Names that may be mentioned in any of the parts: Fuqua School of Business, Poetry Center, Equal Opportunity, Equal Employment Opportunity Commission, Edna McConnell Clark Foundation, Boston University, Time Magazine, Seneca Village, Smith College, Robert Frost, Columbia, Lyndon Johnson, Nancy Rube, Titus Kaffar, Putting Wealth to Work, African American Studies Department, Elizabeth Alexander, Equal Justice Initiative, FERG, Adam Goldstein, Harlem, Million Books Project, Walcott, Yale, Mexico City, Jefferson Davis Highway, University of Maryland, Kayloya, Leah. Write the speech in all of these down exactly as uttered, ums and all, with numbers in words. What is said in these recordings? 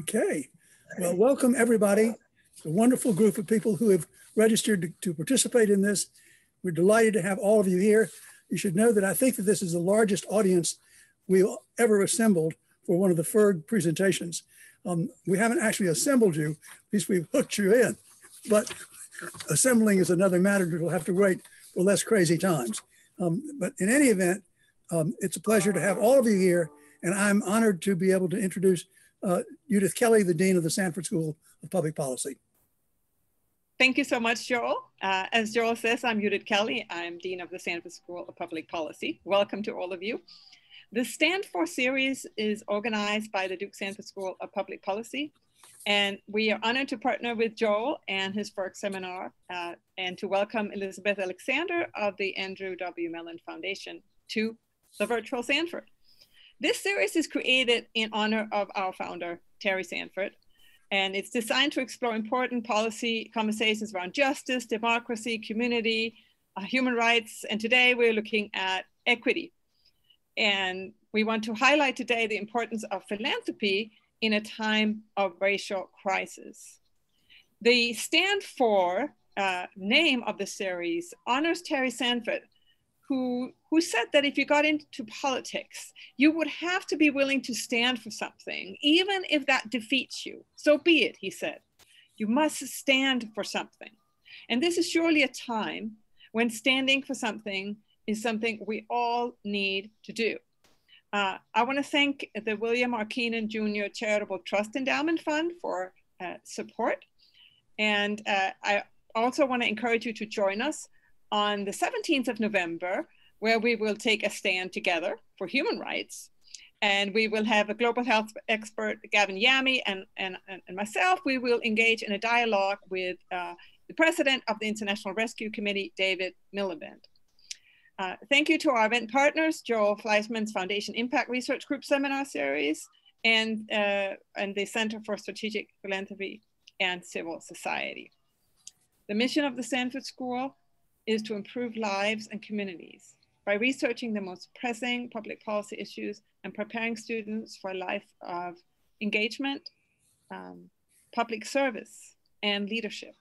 Okay, well, welcome everybody. It's a wonderful group of people who have registered to, to participate in this. We're delighted to have all of you here. You should know that I think that this is the largest audience we've ever assembled for one of the F E R G presentations. Um, we haven't actually assembled you, at least we've hooked you in, but assembling is another matter that we'll have to wait for less crazy times. Um, but in any event, um, it's a pleasure to have all of you here, and I'm honored to be able to introduce Uh, Judith Kelly, the Dean of the Sanford School of Public Policy. Thank you so much, Joel. Uh, as Joel says, I'm Judith Kelly. I'm Dean of the Sanford School of Public Policy. Welcome to all of you. The Stand For series is organized by the Duke Sanford School of Public Policy, and we are honored to partner with Joel and his F E R G seminar uh, and to welcome Elizabeth Alexander of the Andrew W. Mellon Foundation to the virtual Sanford. This series is created in honor of our founder, Terry Sanford, and it's designed to explore important policy conversations around justice, democracy, community, uh, human rights, and today we're looking at equity. And we want to highlight today the importance of philanthropy in a time of racial crisis. The Stand For uh, name of the series honors Terry Sanford, Who, who said that if you got into politics, you would have to be willing to stand for something, even if that defeats you. So be it, he said. You must stand for something. And this is surely a time when standing for something is something we all need to do. Uh, I want to thank the William R. Kenan, Junior Charitable Trust Endowment Fund for uh, support. And uh, I also want to encourage you to join us on the seventeenth of November, where we will take a stand together for human rights. And we will have a global health expert, Gavin Yami, and, and, and myself. We will engage in a dialogue with uh, the president of the International Rescue Committee, David Miliband. Uh, thank you to our event partners, Joel Fleishman's Foundation Impact Research Group Seminar Series, and, uh, and the Center for Strategic Philanthropy and Civil Society. The mission of the Sanford School is to improve lives and communities by researching the most pressing public policy issues and preparing students for a life of engagement, um, public service, and leadership.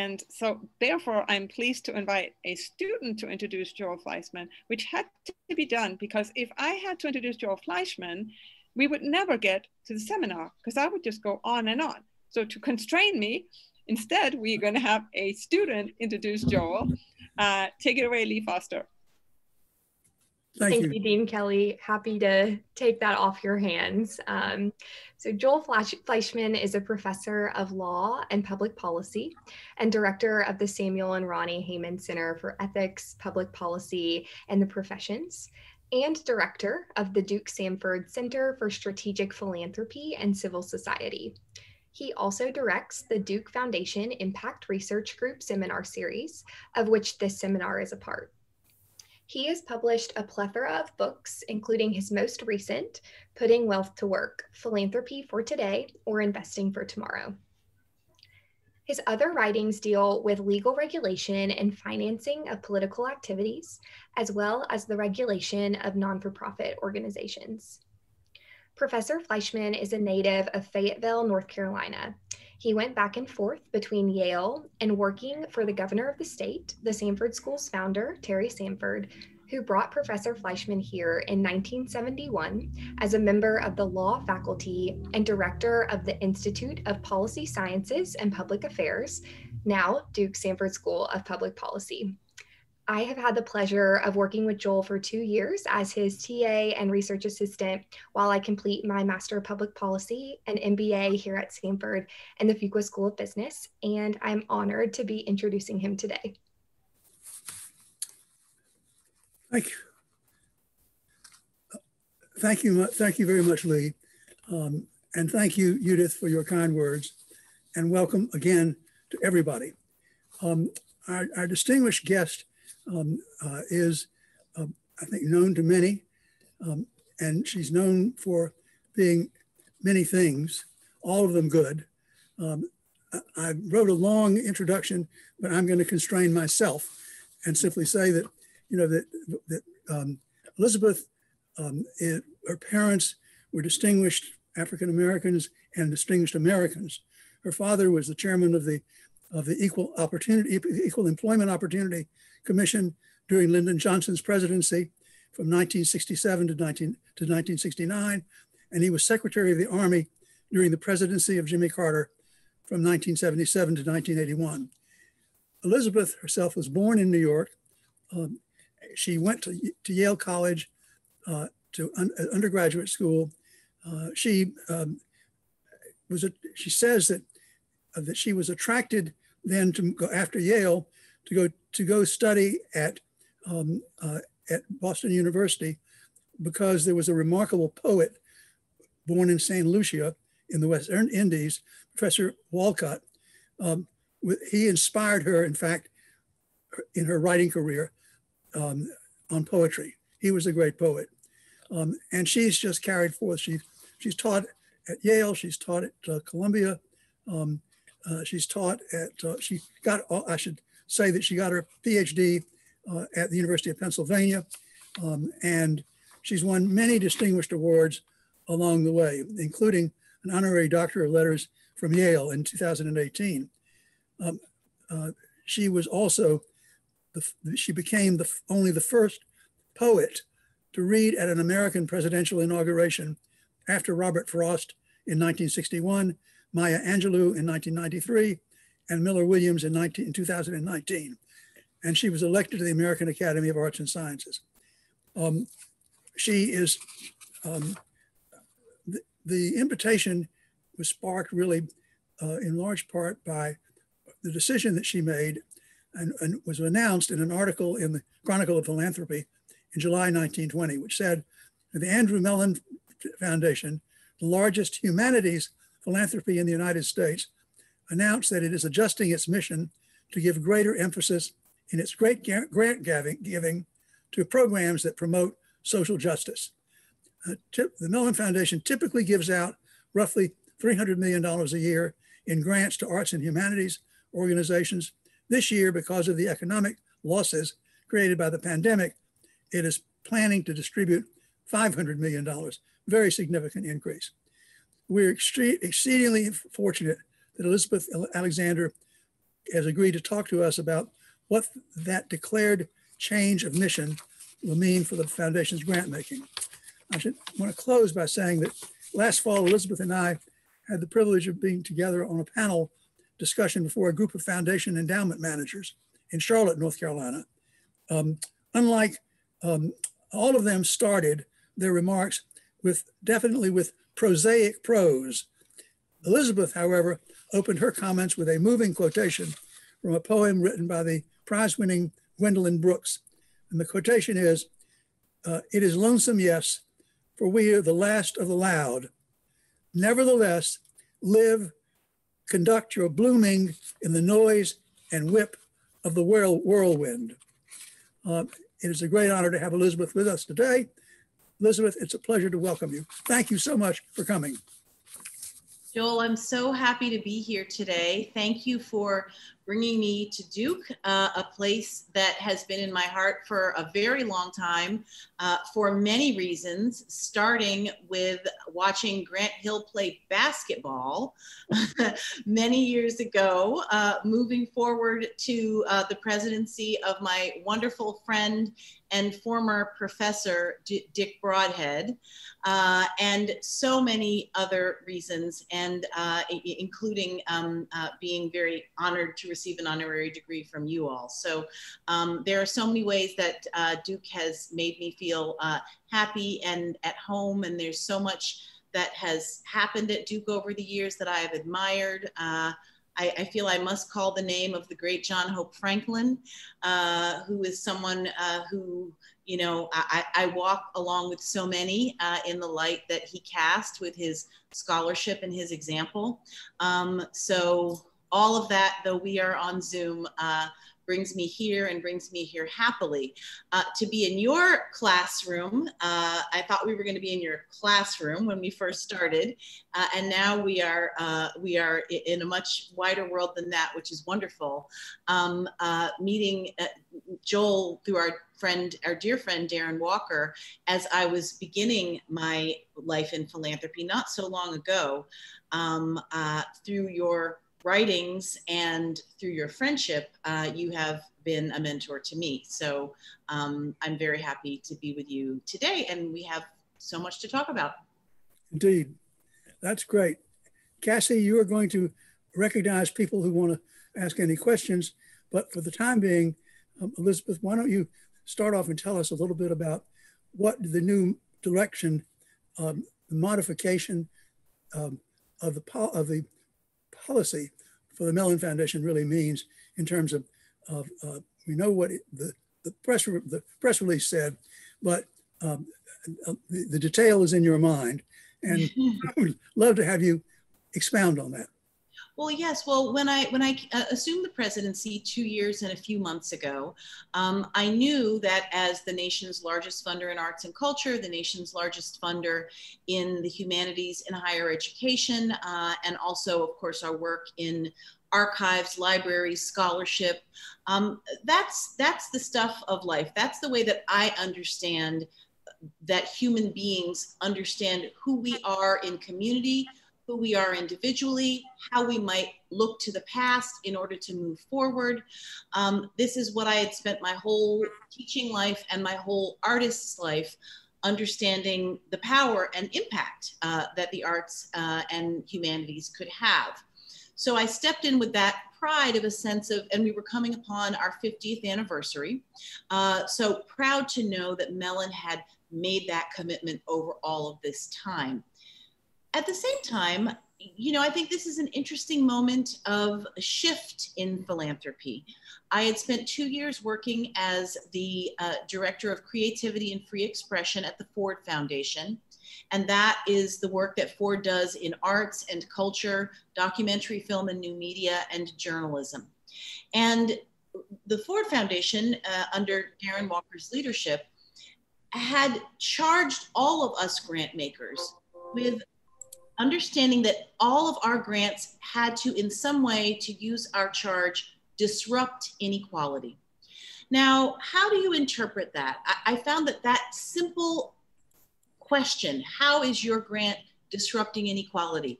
And so therefore, I'm pleased to invite a student to introduce Joel Fleishman, which had to be done because if I had to introduce Joel Fleishman, we would never get to the seminar because I would just go on and on. So to constrain me, instead, we're going to have a student introduce Joel. Uh, take it away, Lee Foster. Thank, Thank you. you, Dean Kelly. Happy to take that off your hands. Um, so Joel Fleishman is a professor of law and public policy and director of the Samuel and Ronnie Heyman Center for Ethics, Public Policy, and the Professions, and director of the Duke Sanford Center for Strategic Philanthropy and Civil Society. He also directs the Duke Foundation Impact Research Group seminar series, of which this seminar is a part. He has published a plethora of books, including his most recent, Putting Wealth to Work, Philanthropy for Today or Investing for Tomorrow. His other writings deal with legal regulation and financing of political activities, as well as the regulation of non-for-profit organizations. Professor Fleishman is a native of Fayetteville, North Carolina. He went back and forth between Yale and working for the governor of the state, the Sanford School's founder, Terry Sanford, who brought Professor Fleishman here in nineteen seventy-one as a member of the law faculty and director of the Institute of Policy Sciences and Public Affairs, now Duke Sanford School of Public Policy. I have had the pleasure of working with Joel for two years as his T A and research assistant while I complete my Master of Public Policy and M B A here at Sanford and the Fuqua School of Business, and I'm honored to be introducing him today. Thank you. Thank you, thank you very much, Lee. Um, and thank you, Judith, for your kind words, and welcome again to everybody. Um, our, our distinguished guest Um, uh, is, uh, I think, known to many, um, and she's known for being many things, all of them good. Um, I, I wrote a long introduction, but I'm going to constrain myself and simply say that, you know, that, that um, Elizabeth, um, it, her parents were distinguished African Americans and distinguished Americans. Her father was the chairman of the of the Equal Opportunity Equal Employment Opportunity Commission during Lyndon Johnson's presidency from nineteen sixty-seven to nineteen to nineteen sixty-nine, and he was Secretary of the Army during the presidency of Jimmy Carter from nineteen seventy-seven to nineteen eighty-one. Elizabeth herself was born in New York. Um, she went to, to Yale College, uh, to un undergraduate school. Uh, she um, was. A, she says that uh, that she was attracted then to go after Yale to go to go study at um, uh, at Boston University because there was a remarkable poet born in Saint Lucia in the West Indies, Professor Walcott. Um, he inspired her, in fact, in her writing career um, on poetry. He was a great poet. Um, and she's just carried forth. She, she's taught at Yale, she's taught at uh, Columbia, um, uh, she's taught at, uh, she got, I should say that she got her PhD uh, at the University of Pennsylvania. Um, and she's won many distinguished awards along the way, including an honorary doctor of letters from Yale in two thousand eighteen. Um, uh, she was also, the, she became the, only the first poet to read at an American presidential inauguration after Robert Frost in nineteen sixty-one, Maya Angelou in nineteen ninety-three, and Miller Williams in, in two thousand nineteen. And she was elected to the American Academy of Arts and Sciences. Um, she is, um, the, the invitation was sparked really uh, in large part by the decision that she made and, and was announced in an article in the Chronicle of Philanthropy in July nineteen twenty, which said the Andrew Mellon Foundation, the largest humanities philanthropy in the United States, announced that it is adjusting its mission to give greater emphasis in its great grant giving to programs that promote social justice. Uh, tip, the Mellon Foundation typically gives out roughly three hundred million dollars a year in grants to arts and humanities organizations. This year, because of the economic losses created by the pandemic, it is planning to distribute five hundred million dollars, very significant increase. We're exceedingly fortunate that Elizabeth Alexander has agreed to talk to us about what that declared change of mission will mean for the foundation's grant making. I should want to close by saying that last fall, Elizabeth and I had the privilege of being together on a panel discussion before a group of foundation endowment managers in Charlotte, North Carolina. Um, unlike um, all of them started their remarks with definitely with prosaic prose. Elizabeth, however, opened her comments with a moving quotation from a poem written by the prize-winning Gwendolyn Brooks. And the quotation is, uh, "It is lonesome, yes, for we are the last of the loud. Nevertheless, live, conduct your blooming in the noise and whip of the whirl whirlwind." Uh, it is a great honor to have Elizabeth with us today. Elizabeth, it's a pleasure to welcome you. Thank you so much for coming. Joel, I'm so happy to be here today. Thank you for bringing me to Duke, uh, a place that has been in my heart for a very long time uh, for many reasons, starting with watching Grant Hill play basketball many years ago, uh, moving forward to uh, the presidency of my wonderful friend and former professor, D Dick Broadhead, uh, and so many other reasons, and uh, including um, uh, being very honored to receive receive an honorary degree from you all. So um, there are so many ways that uh, Duke has made me feel uh, happy and at home, and there's so much that has happened at Duke over the years that I have admired. Uh, I, I feel I must call the name of the great John Hope Franklin, uh, who is someone uh, who, you know, I, I walk along with so many uh, in the light that he cast with his scholarship and his example. Um, so all of that, though we are on Zoom, uh, brings me here and brings me here happily. Uh, to be in your classroom, uh, I thought we were going to be in your classroom when we first started, uh, and now we are uh, we are in a much wider world than that, which is wonderful. Um, uh, meeting uh, Joel through our friend, our dear friend Darren Walker, as I was beginning my life in philanthropy not so long ago, um, uh, through your writings and through your friendship, uh, you have been a mentor to me. So um, I'm very happy to be with you today, and we have so much to talk about. Indeed, that's great. Cassie, you are going to recognize people who want to ask any questions, but for the time being, um, Elizabeth, why don't you start off and tell us a little bit about what the new direction, um, the modification um, of the of the policy for the Mellon Foundation really means in terms of, of uh, we know what it, the, the, press re the press release said, but um, uh, the, the detail is in your mind. And I would love to have you expound on that. Well, yes. Well, when I when I assumed the presidency two years and a few months ago, um, I knew that as the nation's largest funder in arts and culture, the nation's largest funder in the humanities and higher education, uh, and also, of course, our work in archives, libraries, scholarship, um, that's that's the stuff of life. That's the way that I understand that human beings understand who we are in community, who we are individually, how we might look to the past in order to move forward. Um, this is what I had spent my whole teaching life and my whole artist's life understanding, the power and impact uh, that the arts uh, and humanities could have. So I stepped in with that pride of a sense of, and we were coming upon our fiftieth anniversary. Uh, so proud to know that Mellon had made that commitment over all of this time. At the same time, you know, I think this is an interesting moment of a shift in philanthropy. I had spent two years working as the uh, director of creativity and free expression at the Ford Foundation. And that is the work that Ford does in arts and culture, documentary film and new media, and journalism. And the Ford Foundation, uh, under Darren Walker's leadership, had charged all of us grant makers with understanding that all of our grants had to, in some way, to use our charge, disrupt inequality. Now, how do you interpret that? I, I found that that simple question, how is your grant disrupting inequality,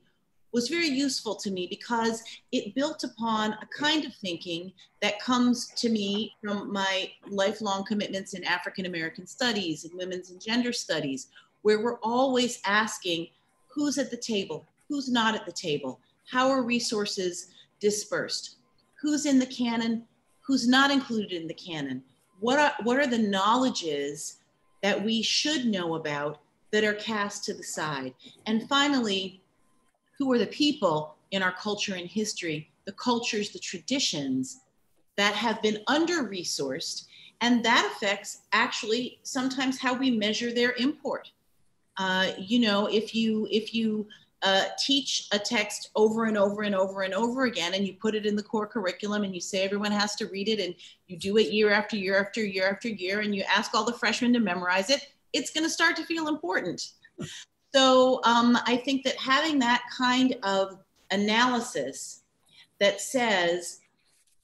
was very useful to me because it built upon a kind of thinking that comes to me from my lifelong commitments in African American studies and women's and gender studies, where we're always asking, who's at the table? Who's not at the table? How are resources dispersed? Who's in the canon? Who's not included in the canon? What are, what are the knowledges that we should know about that are cast to the side? And finally, who are the people in our culture and history, the cultures, the traditions that have been under-resourced? And that affects actually sometimes how we measure their import. Uh, you know, if you if you uh, teach a text over and over and over and over again, and you put it in the core curriculum, and you say everyone has to read it, and you do it year after year after year after year, and you ask all the freshmen to memorize it, it's going to start to feel important. So um, I think that having that kind of analysis that says,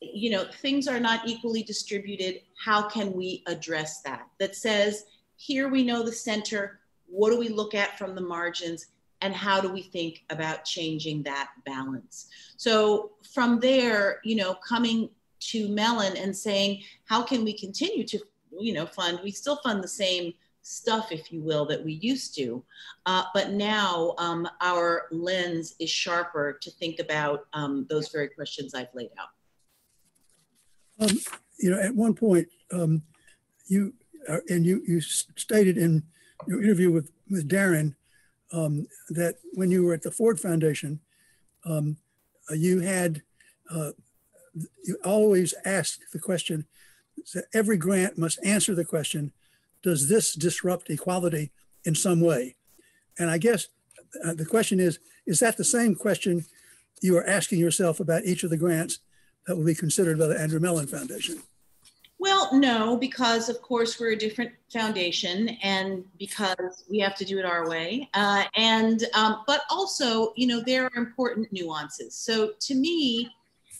you know, things are not equally distributed, how can we address that? That says, here we know the center. What do we look at from the margins, and how do we think about changing that balance? So from there, you know, coming to Mellon and saying, how can we continue to, you know, fund, we still fund the same stuff, if you will, that we used to, uh, but now um, our lens is sharper to think about um, those very questions I've laid out. Um, you know, at one point, um, you, uh, and you, you stated in your interview with, with Darren, um, that when you were at the Ford Foundation, um, you had, uh, you always asked the question, so every grant must answer the question, does this disrupt equality in some way? And I guess the question is, is that the same question you are asking yourself about each of the grants that will be considered by the Andrew Mellon Foundation? Well, no, because of course we're a different foundation and because we have to do it our way. Uh, and, um, but also, you know, there are important nuances. So to me,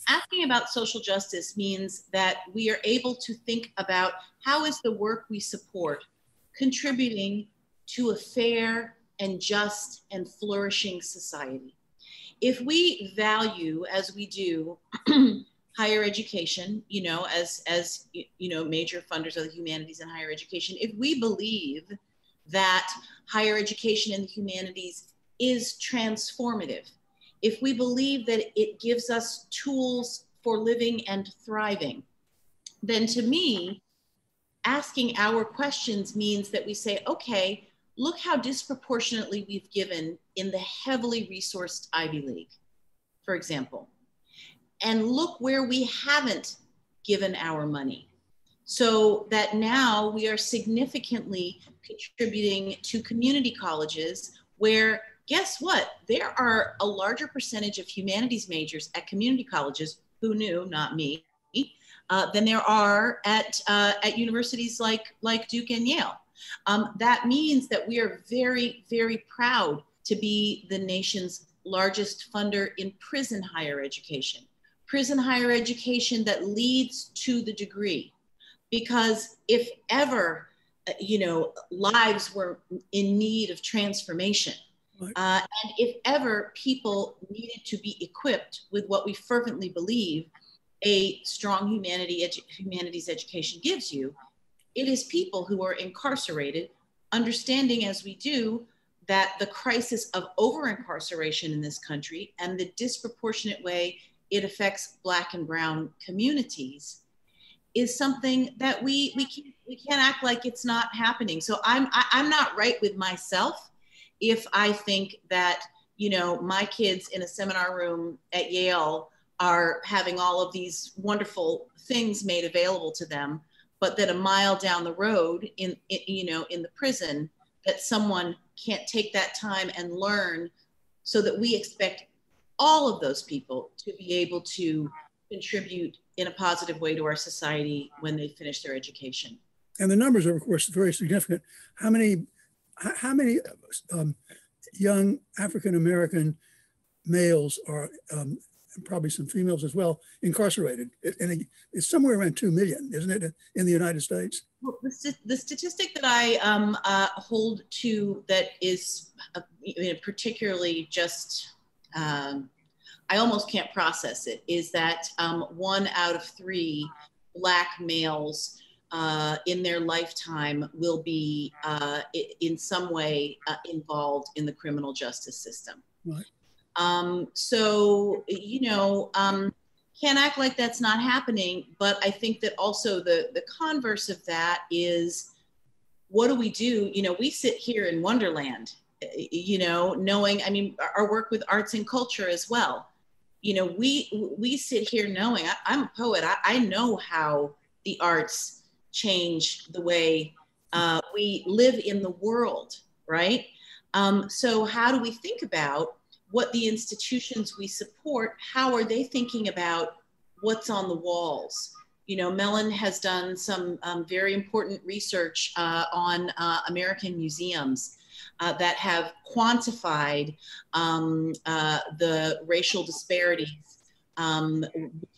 asking about social justice means that we are able to think about how is the work we support contributing to a fair and just and flourishing society. If we value, as we do, higher education, you know, as, as you know, major funders of the humanities and higher education, if we believe that higher education in the humanities is transformative, if we believe that it gives us tools for living and thriving, then to me, asking our questions means that we say, okay, look how disproportionately we've given in the heavily resourced Ivy League, for example. And look where we haven't given our money. So that now we are significantly contributing to community colleges where, guess what? There are a larger percentage of humanities majors at community colleges, who knew, not me, uh, than there are at, uh, at universities like, like Duke and Yale. Um, that means that we are very, very proud to be the nation's largest funder in prison higher education. Prison higher education that leads to the degree. Because if ever, you know, lives were in need of transformation, right. uh, and if ever people needed to be equipped with what we fervently believe a strong humanity edu humanities education gives you, it is people who are incarcerated, understanding as we do that the crisis of over-incarceration in this country and the disproportionate way it affects Black and Brown communities is something that we, we, can, we can't act like it's not happening. So I'm, I, I'm not right with myself if I think that, you know, my kids in a seminar room at Yale are having all of these wonderful things made available to them, but that a mile down the road in, in you know, in the prison, that someone can't take that time and learn, so that we expect all of those people to be able to contribute in a positive way to our society when they finish their education. And the numbers are, of course, very significant. How many, how many um, young African-American males are, um, and probably some females as well, incarcerated? And it's somewhere around two million, isn't it, in the United States? Well, the, st the statistic that I um, uh, hold to that is uh, particularly just, um, I almost can't process it, is that um, one out of three Black males uh, in their lifetime will be uh, in some way uh, involved in the criminal justice system. Right. Um, so, you know, um, can't act like that's not happening, but I think that also the, the converse of that is, what do we do? You know, we sit here in Wonderland, you know, knowing, I mean, our work with arts and culture as well. You know, we, we sit here knowing, I, I'm a poet, I, I know how the arts change the way uh, we live in the world, right? Um, so how do we think about what the institutions we support, how are they thinking about what's on the walls? You know, Mellon has done some um, very important research uh, on uh, American museums uh, that have quantified um, uh, the racial disparities um,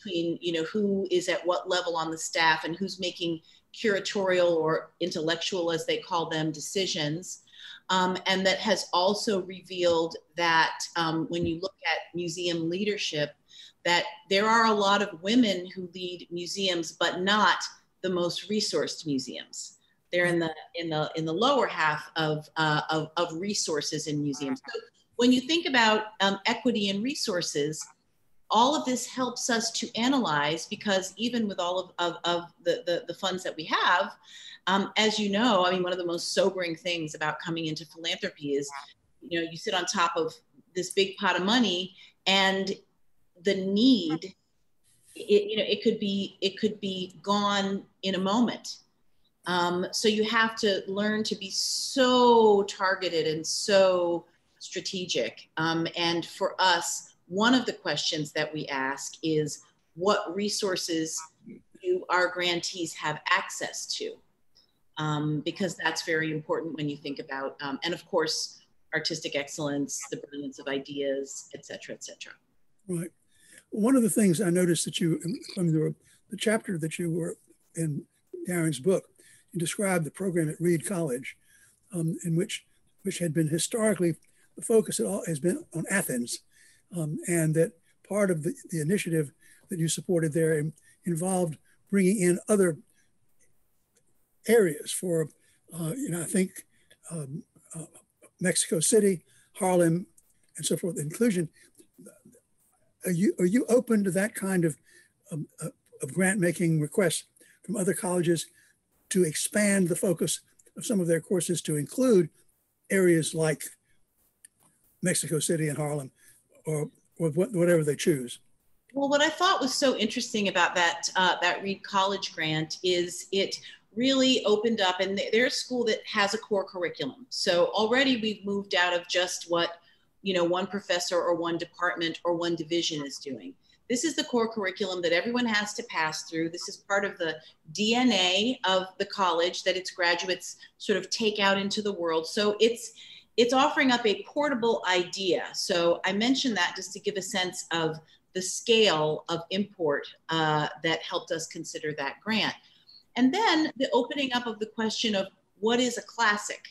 between, you know, who is at what level on the staff and who's making curatorial or intellectual, as they call them, decisions. Um, and that has also revealed that um, when you look at museum leadership, that there are a lot of women who lead museums, but not the most resourced museums. They're in the in the in the lower half of uh, of, of resources in museums. So when you think about um, equity and resources, all of this helps us to analyze, because even with all of, of, of the, the, the funds that we have, um, as you know, I mean, one of the most sobering things about coming into philanthropy is, you know, you sit on top of this big pot of money and the need, it, you know, it could be, it could be gone in a moment. Um, so you have to learn to be so targeted and so strategic. Um, and for us, one of the questions that we ask is, what resources do our grantees have access to? Um, because that's very important when you think about, um, and of course, artistic excellence, the brilliance of ideas, et cetera, et cetera. Right. One of the things I noticed that you, from the, the chapter that you were in Darren's book, you described the program at Reed College, um, in which, which had been historically, the focus at all has been on Athens, um, and that part of the, the initiative that you supported there involved bringing in other areas for, uh, you know, I think um, uh, Mexico City, Harlem, and so forth, inclusion. Are you, are you open to that kind of, um, uh, of grant-making requests from other colleges to expand the focus of some of their courses to include areas like Mexico City and Harlem, or, or whatever they choose? Well, what I thought was so interesting about that, uh, that Reed College grant is it really opened up, and they're a school that has a core curriculum. So already we've moved out of just what, you know, one professor or one department or one division is doing. This is the core curriculum that everyone has to pass through. This is part of the D N A of the college that its graduates sort of take out into the world. So it's, it's offering up a portable idea. So I mentioned that just to give a sense of the scale of import uh, that helped us consider that grant. And then the opening up of the question of what is a classic?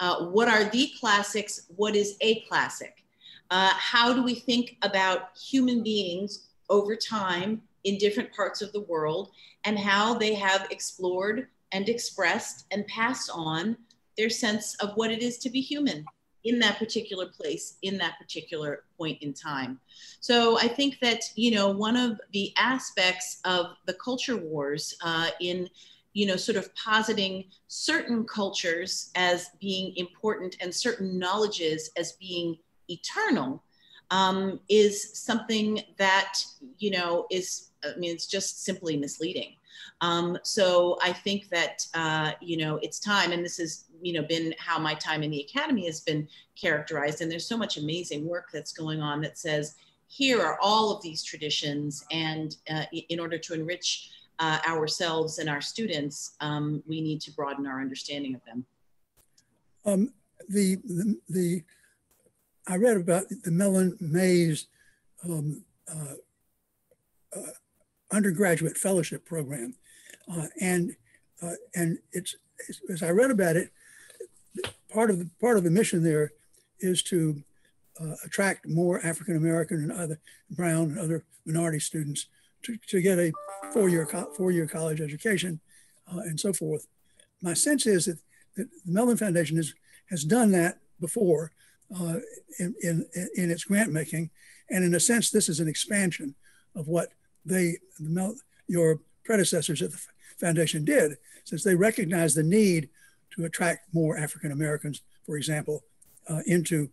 Uh, what are the classics? What is a classic? Uh, how do we think about human beings over time in different parts of the world, and how they have explored and expressed and passed on their sense of what it is to be human in that particular place, in that particular point in time? So I think that, you know, one of the aspects of the culture wars uh, in, you know, sort of positing certain cultures as being important and certain knowledges as being eternal um, is something that, you know, is, I mean, it's just simply misleading. Um, so I think that, uh, you know, it's time, and this has, you know, been how my time in the academy has been characterized. And there's so much amazing work that's going on that says, here are all of these traditions. And uh, in order to enrich uh, ourselves and our students, um, we need to broaden our understanding of them. Um, the, the, the, I read about the Mellon Mays um, uh, uh, undergraduate fellowship program, uh, and uh, and it's, it's as I read about it, part of the part of the mission there is to uh, attract more African American and other brown and other minority students to, to get a four-year four-year college education uh, and so forth. My sense is that, that the Mellon Foundation has has done that before uh, in, in in its grant making, and in a sense, this is an expansion of what they, your predecessors at the foundation did, since they recognized the need to attract more African Americans, for example, uh, into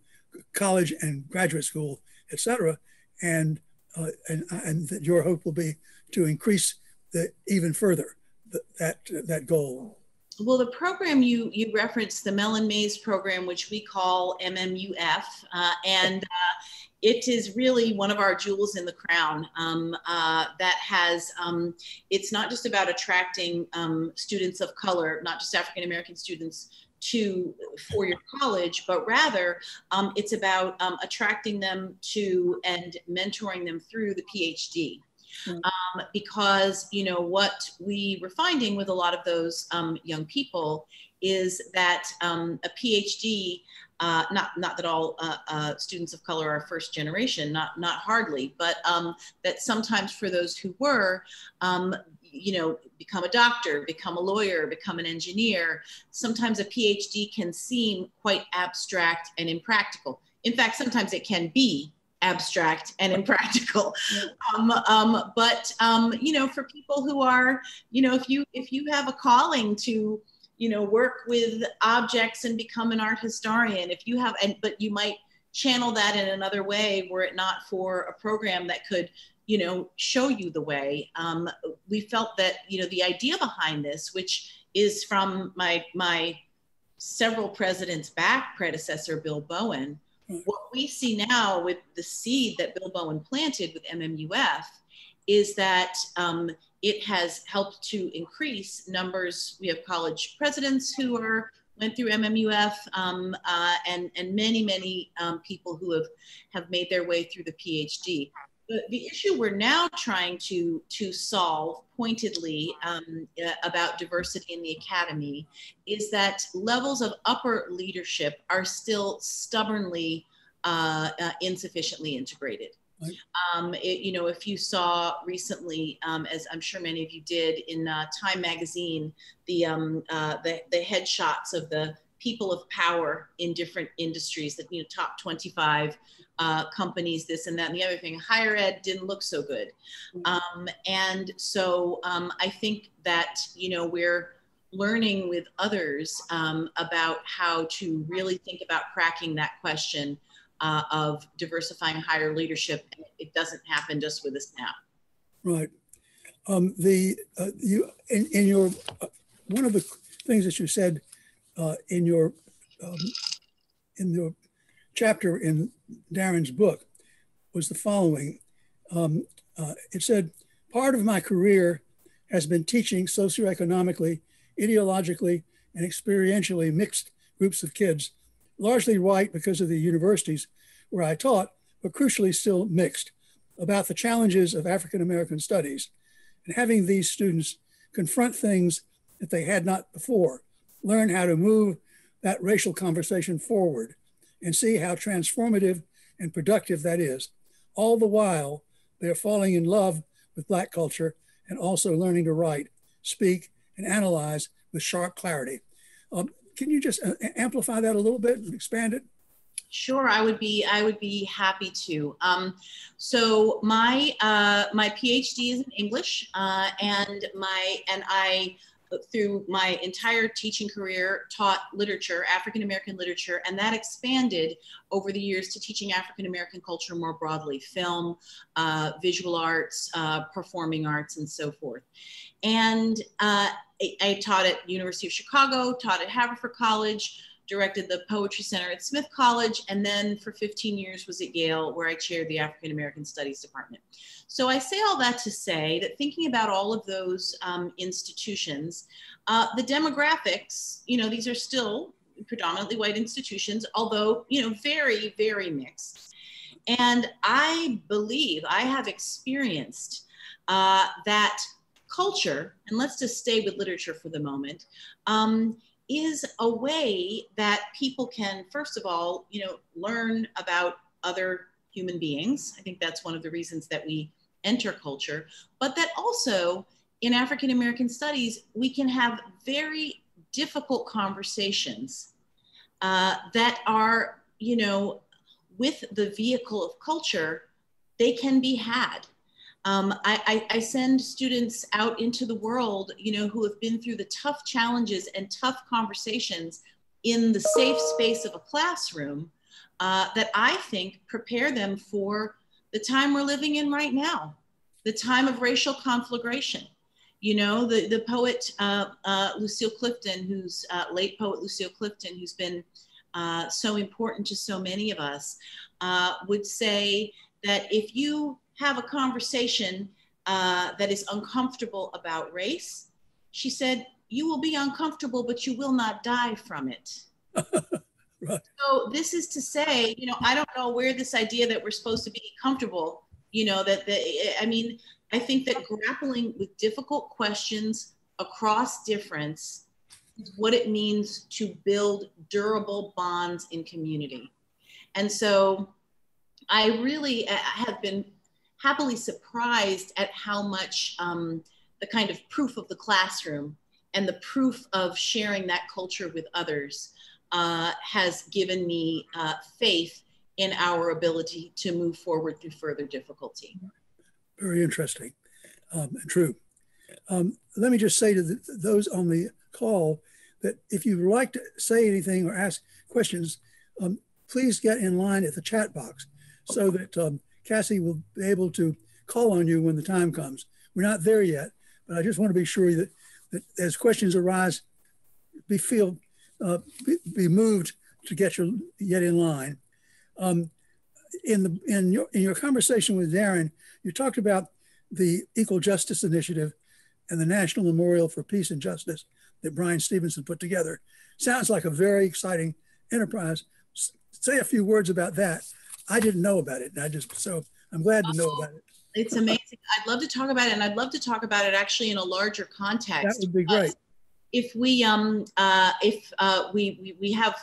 college and graduate school, et cetera. And, uh, and, and that your hope will be to increase the, even further the, that, that goal. Well, the program you, you referenced, the Mellon Mays program, which we call M M U F, uh, and uh, it is really one of our jewels in the crown um, uh, that has, um, it's not just about attracting um, students of color, not just African-American students to four-year college, but rather um, it's about um, attracting them to and mentoring them through the PhD. Mm-hmm. um, because, you know, what we were finding with a lot of those um, young people is that um, a PhD, uh, not, not that all uh, uh, students of color are first generation, not, not hardly, but um, that sometimes for those who were, um, you know, become a doctor, become a lawyer, become an engineer, sometimes a PhD can seem quite abstract and impractical. In fact, sometimes it can be abstract and impractical. Um, um, but, um, you know, for people who are, you know, if you, if you have a calling to, you know, work with objects and become an art historian, if you have, and, but you might channel that in another way were it not for a program that could, you know, show you the way. Um, we felt that, you know, the idea behind this, which is from my, my several presidents back predecessor, Bill Bowen, What we see now with the seed that Bill Bowen planted with M M U F is that um, it has helped to increase numbers. We have college presidents who are went through M M U F um, uh, and, and many, many um, people who have, have made their way through the PhD. The, the issue we're now trying to, to solve pointedly um, uh, about diversity in the academy is that levels of upper leadership are still stubbornly uh, uh, insufficiently integrated. Right. Um, it, you know, if you saw recently, um, as I'm sure many of you did, in uh, Time magazine, the, um, uh, the the headshots of the people of power in different industries, that, you know, top twenty-five uh, companies, this and that and the other thing. Higher ed didn't look so good, um, and so um, I think that, you know, we're learning with others um, about how to really think about cracking that question. Uh, of diversifying higher leadership. It doesn't happen just with a snap. Right. Um, the uh, you in, in your uh, one of the things that you said uh, in your um, in your chapter in Darren's book was the following. Um, uh, it said, "Part of my career has been teaching socioeconomically, ideologically, and experientially mixed groups of kids, largely white because of the universities where I taught, but crucially still mixed, about the challenges of African-American studies, and having these students confront things that they had not before, learn how to move that racial conversation forward, and see how transformative and productive that is. All the while, they're falling in love with Black culture and also learning to write, speak, and analyze with sharp clarity." Um, Can you just amplify that a little bit and expand it? Sure, I would be. I would be happy to. Um, so my uh, my PhD is in English, uh, and my and I through my entire teaching career taught literature, African American literature, and that expanded over the years to teaching African American culture more broadly: film, uh, visual arts, uh, performing arts, and so forth. And uh, I, I taught at University of Chicago, taught at Haverford College, directed the Poetry Center at Smith College, and then for fifteen years was at Yale, where I chaired the African American Studies Department. So I say all that to say that thinking about all of those um, institutions, uh, the demographics, you know, these are still predominantly white institutions, although, you know, very, very mixed. And I believe I have experienced uh, that culture, and let's just stay with literature for the moment, um, is a way that people can, first of all, you know, learn about other human beings. I think that's one of the reasons that we enter culture, but that also in African American studies, we can have very difficult conversations uh, that are, you know, with the vehicle of culture, they can be had. Um, I, I send students out into the world, you know, who have been through the tough challenges and tough conversations in the safe space of a classroom uh, that I think prepare them for the time we're living in right now, the time of racial conflagration. You know, the, the poet uh, uh, Lucille Clifton, who's uh, late poet Lucille Clifton, who's been uh, so important to so many of us, uh, would say that if you have a conversation uh, that is uncomfortable about race, she said, you will be uncomfortable, but you will not die from it. Right. So this is to say, you know, I don't know where this idea that we're supposed to be comfortable, you know, that, the, I mean, I think that grappling with difficult questions across difference is what it means to build durable bonds in community. And so I really I have been happily surprised at how much um, the kind of proof of the classroom and the proof of sharing that culture with others uh, has given me uh, faith in our ability to move forward through further difficulty. Very interesting um, and true. Um, let me just say to the, those on the call that if you'd like to say anything or ask questions, um, please get in line at the chat box so that um, Cassie will be able to call on you when the time comes. We're not there yet, but I just want to be sure that, that as questions arise, be feel, uh, be, be moved to get your, get in line. Um, in, the, in, your, in your conversation with Darren, you talked about the Equal Justice Initiative and the National Memorial for Peace and Justice that Bryan Stevenson put together. Sounds like a very exciting enterprise. S- say a few words about that. I didn't know about it, and I just, so I'm glad to know about it. It's amazing. I'd love to talk about it, and I'd love to talk about it actually in a larger context. That would be great. Uh, if we, um, uh, if uh, we, we, we have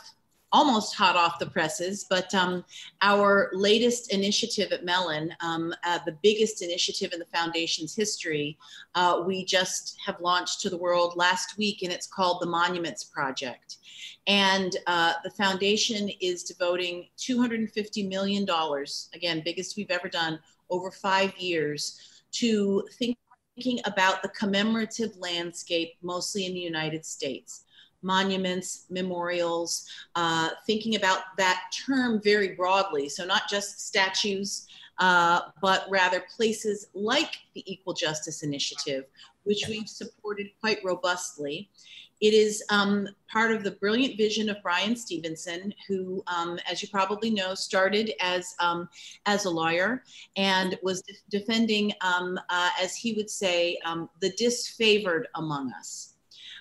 almost hot off the presses, but um, our latest initiative at Mellon, um, uh, the biggest initiative in the foundation's history, uh, we just have launched to the world last week, and it's called the Monuments Project. And uh, the foundation is devoting two hundred fifty million dollars, again, biggest we've ever done, over five years, to thinking about the commemorative landscape, mostly in the United States. Monuments, memorials, uh, thinking about that term very broadly. So not just statues, uh, but rather places like the Equal Justice Initiative, which we've supported quite robustly. It is um, part of the brilliant vision of Bryan Stevenson, who, um, as you probably know, started as, um, as a lawyer and was de- defending, um, uh, as he would say, um, the disfavored among us.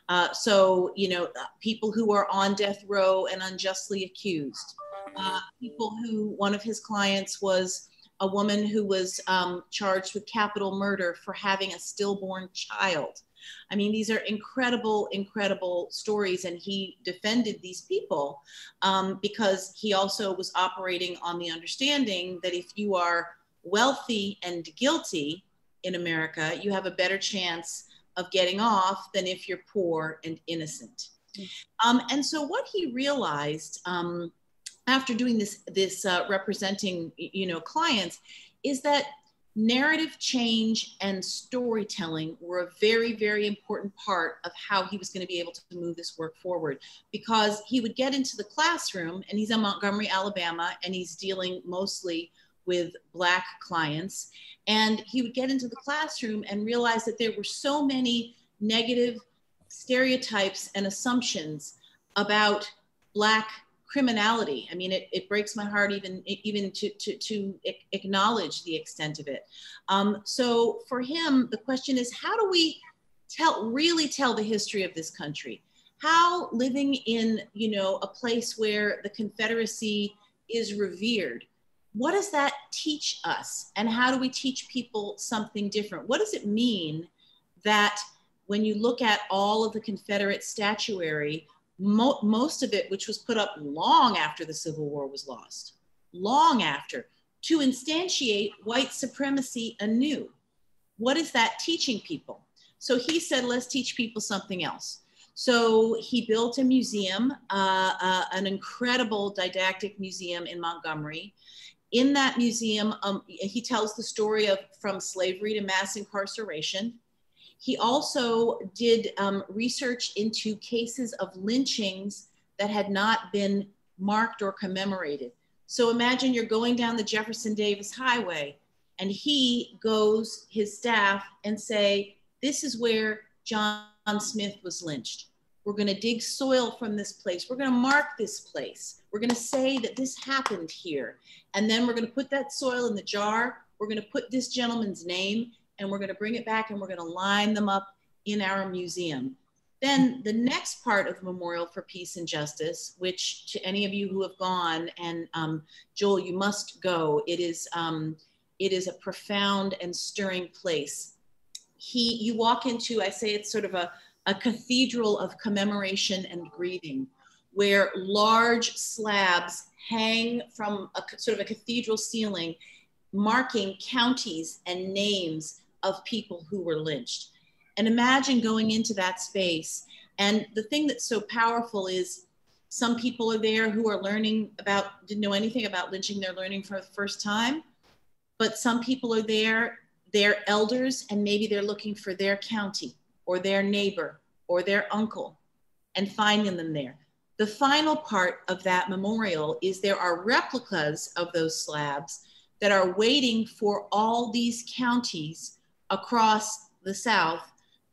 Uh, so, you know, people who are on death row and unjustly accused, uh, people who, one of his clients was a woman who was um, charged with capital murder for having a stillborn child. I mean, these are incredible, incredible stories, and he defended these people um, because he also was operating on the understanding that if you are wealthy and guilty in America, you have a better chance of getting off than if you're poor and innocent. Um, and so what he realized um, after doing this, this uh, representing, you know, clients, is that narrative change and storytelling were a very, very important part of how he was going to be able to move this work forward, because he would get into the classroom, and he's in Montgomery, Alabama, and he's dealing mostly with Black clients. And he would get into the classroom and realize that there were so many negative stereotypes and assumptions about Black criminality. I mean, it, it breaks my heart even, even to, to, to acknowledge the extent of it. Um, so for him, the question is, how do we tell, really tell the history of this country? How living in, you know, a place where the Confederacy is revered, what does that teach us? And how do we teach people something different? What does it mean that when you look at all of the Confederate statuary, mo- most of it, which was put up long after the Civil War was lost, long after, to instantiate white supremacy anew? What is that teaching people? So he said, let's teach people something else. So he built a museum, uh, uh, an incredible didactic museum in Montgomery. In that museum, um, he tells the story of from slavery to mass incarceration. He also did um, research into cases of lynchings that had not been marked or commemorated. So imagine you're going down the Jefferson Davis Highway, and he goes, his staff, and say, this is where John Smith was lynched. We're going to dig soil from this place. We're going to mark this place. We're going to say that this happened here. And then we're going to put that soil in the jar. We're going to put this gentleman's name, and we're going to bring it back, and we're going to line them up in our museum. Then the next part of the Memorial for Peace and Justice, which to any of you who have gone, and um, Joel, you must go. It is, um, it is a profound and stirring place. He, you walk into, I say it's sort of a, a cathedral of commemoration and grieving, where large slabs hang from a sort of a cathedral ceiling, marking counties and names of people who were lynched. And imagine going into that space. And the thing that's so powerful is some people are there who are learning about, didn't know anything about lynching, they're learning for the first time, but some people are there, they're elders, and maybe they're looking for their county, or their neighbor, or their uncle, and finding them there. The final part of that memorial is there are replicas of those slabs that are waiting for all these counties across the South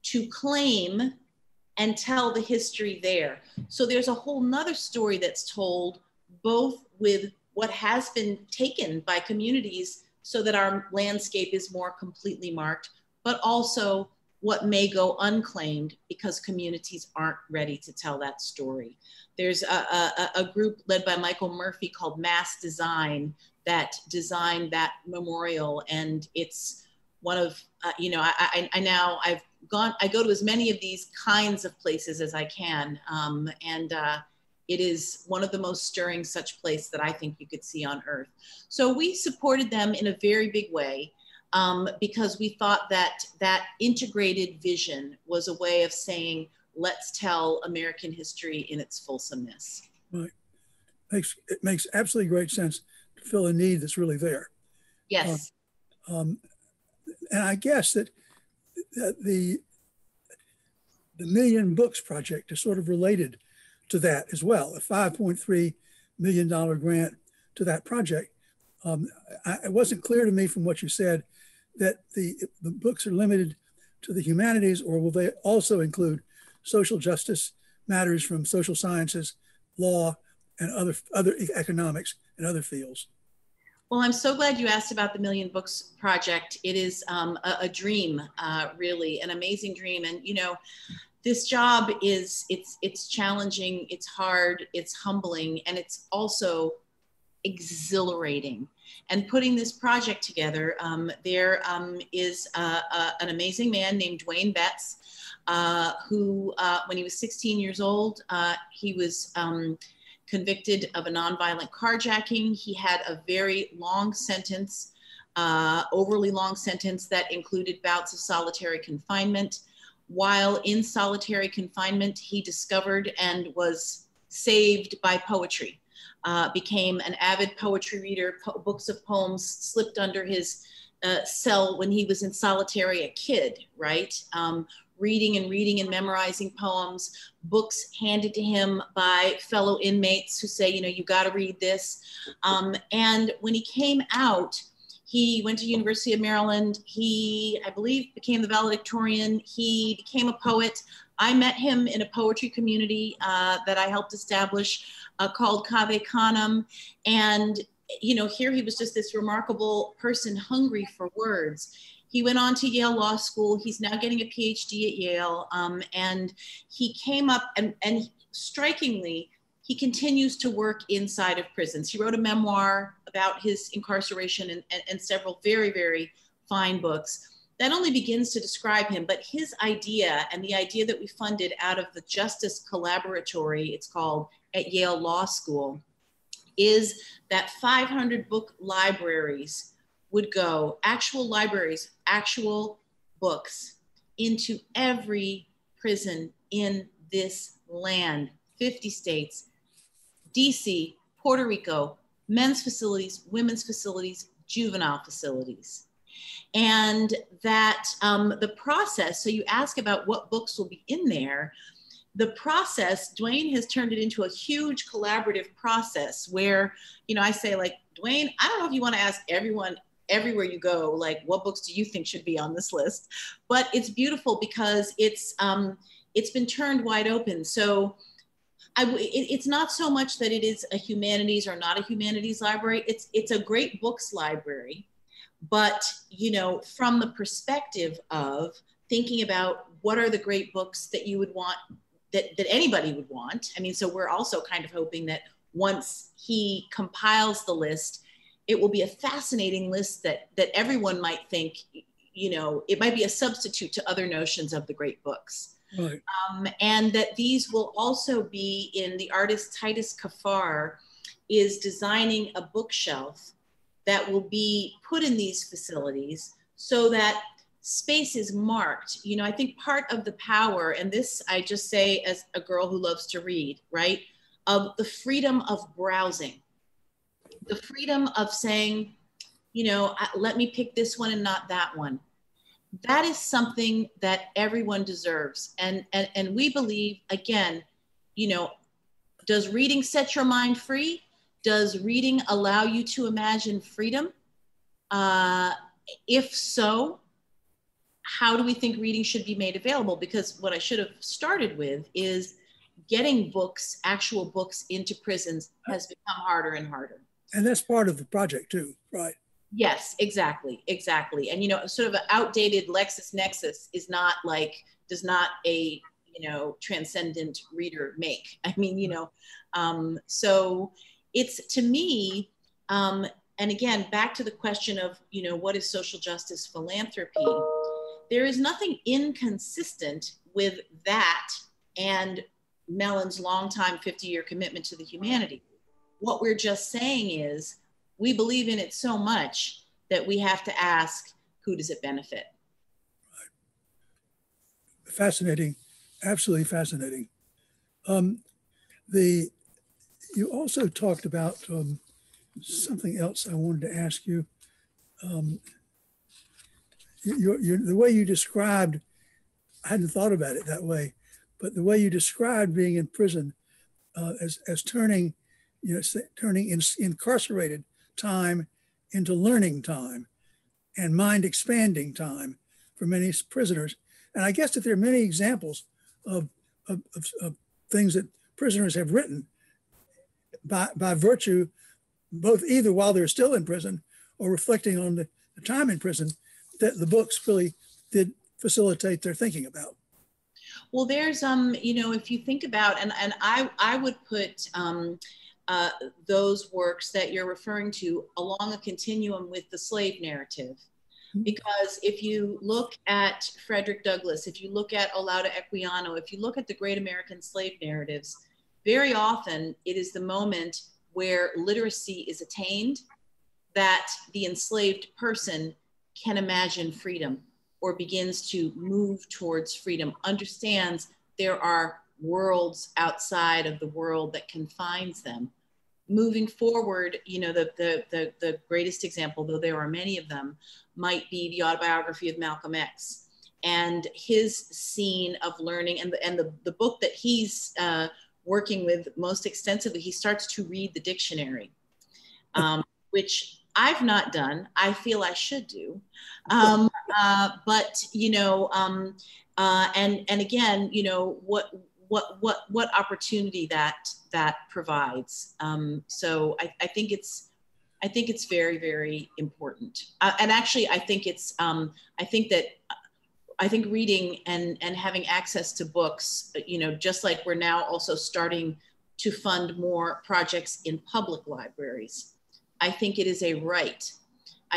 to claim and tell the history there. So there's a whole nother story that's told, both with what has been taken by communities so that our landscape is more completely marked, but also what may go unclaimed because communities aren't ready to tell that story. There's a, a, a group led by Michael Murphy called Mass Design that designed that memorial, and it's one of, uh, you know, I, I, I now, I've gone, I go to as many of these kinds of places as I can, um, and uh, it is one of the most stirring such place that I think you could see on earth. So we supported them in a very big way. Um, because we thought that that integrated vision was a way of saying, let's tell American history in its fulsomeness. Right. Makes, it makes absolutely great sense to fill a need that's really there. Yes. Uh, um, and I guess that the, the Million Books Project is sort of related to that as well, a five point three million dollar grant to that project. Um, I, it wasn't clear to me from what you said that the, the books are limited to the humanities, or will they also include social justice matters from social sciences, law, and other, other economics and other fields? Well, I'm so glad you asked about the Million Books Project. It is um, a, a dream, uh, really, an amazing dream. And, you know, this job is, it's, it's challenging, it's hard, it's humbling, and it's also exhilarating. And putting this project together, um, there um, is uh, uh, an amazing man named Dwayne Betts, uh, who, uh, when he was sixteen years old, uh, he was um, convicted of a nonviolent carjacking. He had a very long sentence, uh, overly long sentence that included bouts of solitary confinement. While in solitary confinement, he discovered and was saved by poetry. Uh, became an avid poetry reader, po books of poems slipped under his uh, cell when he was in solitary, a kid, right? Um, reading and reading and memorizing poems, books handed to him by fellow inmates who say, you know, you gotta read this. Um, and when he came out, he went to University of Maryland. He, I believe, became the valedictorian. He became a poet. I met him in a poetry community uh, that I helped establish uh, called Cave Canem. And, you know, here he was just this remarkable person hungry for words. He went on to Yale Law School. He's now getting a PhD at Yale. Um, and he came up and, and strikingly, he continues to work inside of prisons. He wrote a memoir about his incarceration and, and, and several very, very fine books. That only begins to describe him, but his idea and the idea that we funded out of the Justice Collaboratory, it's called, at Yale Law School, is that five hundred book libraries would go, actual libraries, actual books, into every prison in this land, fifty states, D C, Puerto Rico, men's facilities, women's facilities, juvenile facilities. And that um, the process, so you ask about what books will be in there, the process, Dwayne has turned it into a huge collaborative process where, you know, I say like, Dwayne, I don't know if you want to ask everyone everywhere you go, like what books do you think should be on this list? But it's beautiful because it's, um, it's been turned wide open. So I, it, it's not so much that it is a humanities or not a humanities library, it's, it's a great books library. But, you know, from the perspective of thinking about what are the great books that you would want, that, that anybody would want. I mean, so we're also kind of hoping that once he compiles the list, it will be a fascinating list that, that everyone might think, you know, it might be a substitute to other notions of the great books. Right. Um, and that these will also be in the artist Titus Kaffar is designing a bookshelf that will be put in these facilities so that space is marked. You know, I think part of the power, and this I just say as a girl who loves to read, right? Of the freedom of browsing. The freedom of saying, you know, let me pick this one and not that one. That is something that everyone deserves. And, and, and we believe, again, you know, does reading set your mind free? Does reading allow you to imagine freedom? Uh, if so, how do we think reading should be made available? Because what I should have started with is getting books, actual books into prisons has become harder and harder. And that's part of the project too, right? Yes, exactly, exactly. And, you know, sort of an outdated LexisNexis is not like, does not a, you know, transcendent reader make. I mean, you know, um, so it's, to me, um, and again, back to the question of, you know, what is social justice philanthropy? There is nothing inconsistent with that and Mellon's longtime fifty-year commitment to the humanities. What we're just saying is, we believe in it so much that we have to ask, who does it benefit? Fascinating, absolutely fascinating. Um, the you also talked about um, something else I wanted to ask you. Um, you, you. The way you described, I hadn't thought about it that way, but the way you described being in prison uh, as as turning, you know, turning in, incarcerated time into learning time and mind expanding time for many prisoners. And I guess that there are many examples of, of, of, of things that prisoners have written by, by virtue, both either while they're still in prison or reflecting on the, the time in prison, that the books really did facilitate their thinking about. Well, there's, um, you know, if you think about, and, and I, I would put, um, Uh, those works that you're referring to along a continuum with the slave narrative. Because if you look at Frederick Douglass, if you look at Olaudah Equiano, if you look at the great American slave narratives, very often it is the moment where literacy is attained that the enslaved person can imagine freedom or begins to move towards freedom, understands there are worlds outside of the world that confines them. Moving forward, you know, the, the, the, the greatest example, though there are many of them, might be the autobiography of Malcolm X and his scene of learning and the, and the, the book that he's uh, working with most extensively. He starts to read the dictionary, um, which I've not done. I feel I should do. Um, uh, but, you know, um, uh, and, and again, you know, what, What what what opportunity that that provides. Um, so I, I think it's I think it's very very important. Uh, and actually, I think it's um, I think that I think reading and and having access to books, you know, just like we're now also starting to fund more projects in public libraries. I think it is a right.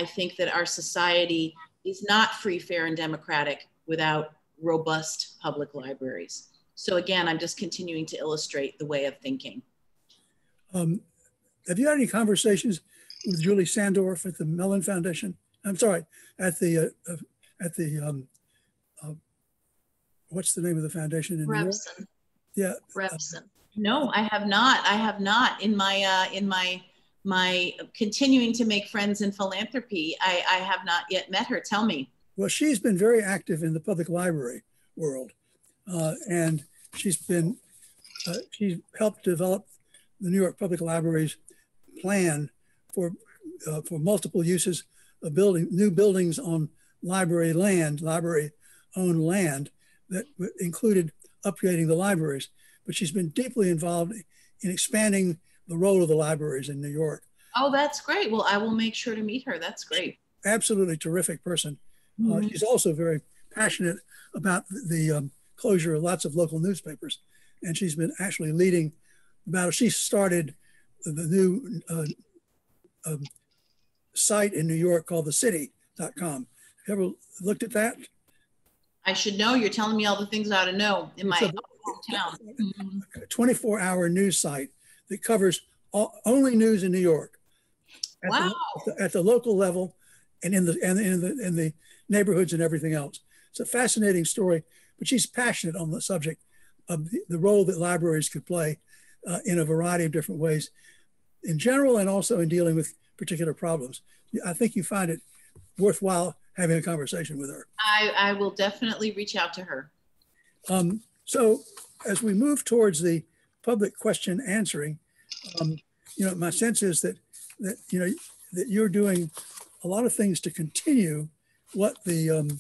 I think that our society is not free, fair, and democratic without robust public libraries. So again, I'm just continuing to illustrate the way of thinking. Um, have you had any conversations with Julie Sandorf at the Mellon Foundation? I'm sorry, at the, uh, at the um, uh, what's the name of the foundation? In Repson. Yeah. Repson. Uh, no, I have not. I have not in my, uh, in my, my continuing to make friends in philanthropy. I, I have not yet met her. Tell me. Well, she's been very active in the public library world. Uh, and she's been, uh, she's helped develop the New York Public Library's plan for, uh, for multiple uses of building, new buildings on library land, library-owned land that included upgrading the libraries. But she's been deeply involved in expanding the role of the libraries in New York. Oh, that's great. Well, I will make sure to meet her. That's great. Absolutely terrific person. Mm-hmm. Uh, she's also very passionate about the, um, closure of lots of local newspapers. And she's been actually leading the battle. She started the new uh, um, site in New York called the city dot com. Have you ever looked at that? I should know. You're telling me all the things I ought to know in my hometown. A twenty-four hour news site that covers all, only news in New York. At wow. The, at the local level and in the, and in the, in the neighborhoods and everything else. It's a fascinating story. But she's passionate on the subject of the role that libraries could play uh, in a variety of different ways in general and also in dealing with particular problems. I think you find it worthwhile having a conversation with her. I, I will definitely reach out to her. Um, so as we move towards the public question answering, um, you know, my sense is that, that, you know, that you're doing a lot of things to continue what the um,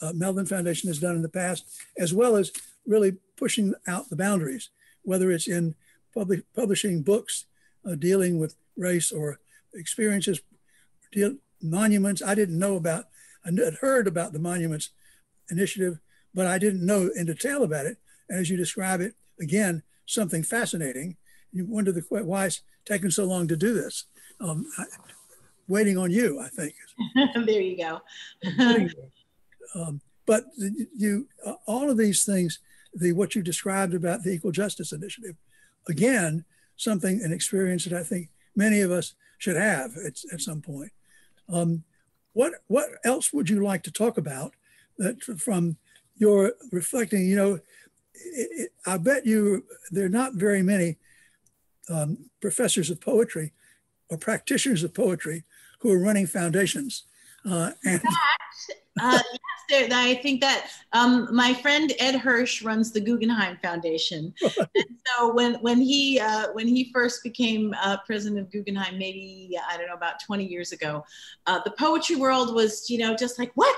Uh, Mellon Foundation has done in the past, as well as really pushing out the boundaries, whether it's in public, publishing books uh, dealing with race or experiences, monuments. I didn't know about, I had heard about the Monuments Initiative, but I didn't know in detail about it. And as you describe it, again, something fascinating. You wonder the, why it's taken so long to do this. Um, I, waiting on you, I think. There you go. um, but you, uh, all of these things, the what you described about the Equal Justice Initiative, again, something, an experience that I think many of us should have at, at some point. Um, what what else would you like to talk about that from your reflecting? You know, it, it, I bet you there are not very many um, professors of poetry or practitioners of poetry who are running foundations. Uh, and uh, yes, there, I think that um, my friend Ed Hirsch runs the Guggenheim Foundation. And so when when he uh, when he first became uh, president of Guggenheim, maybe I don't know about twenty years ago, uh, the poetry world was you know just like what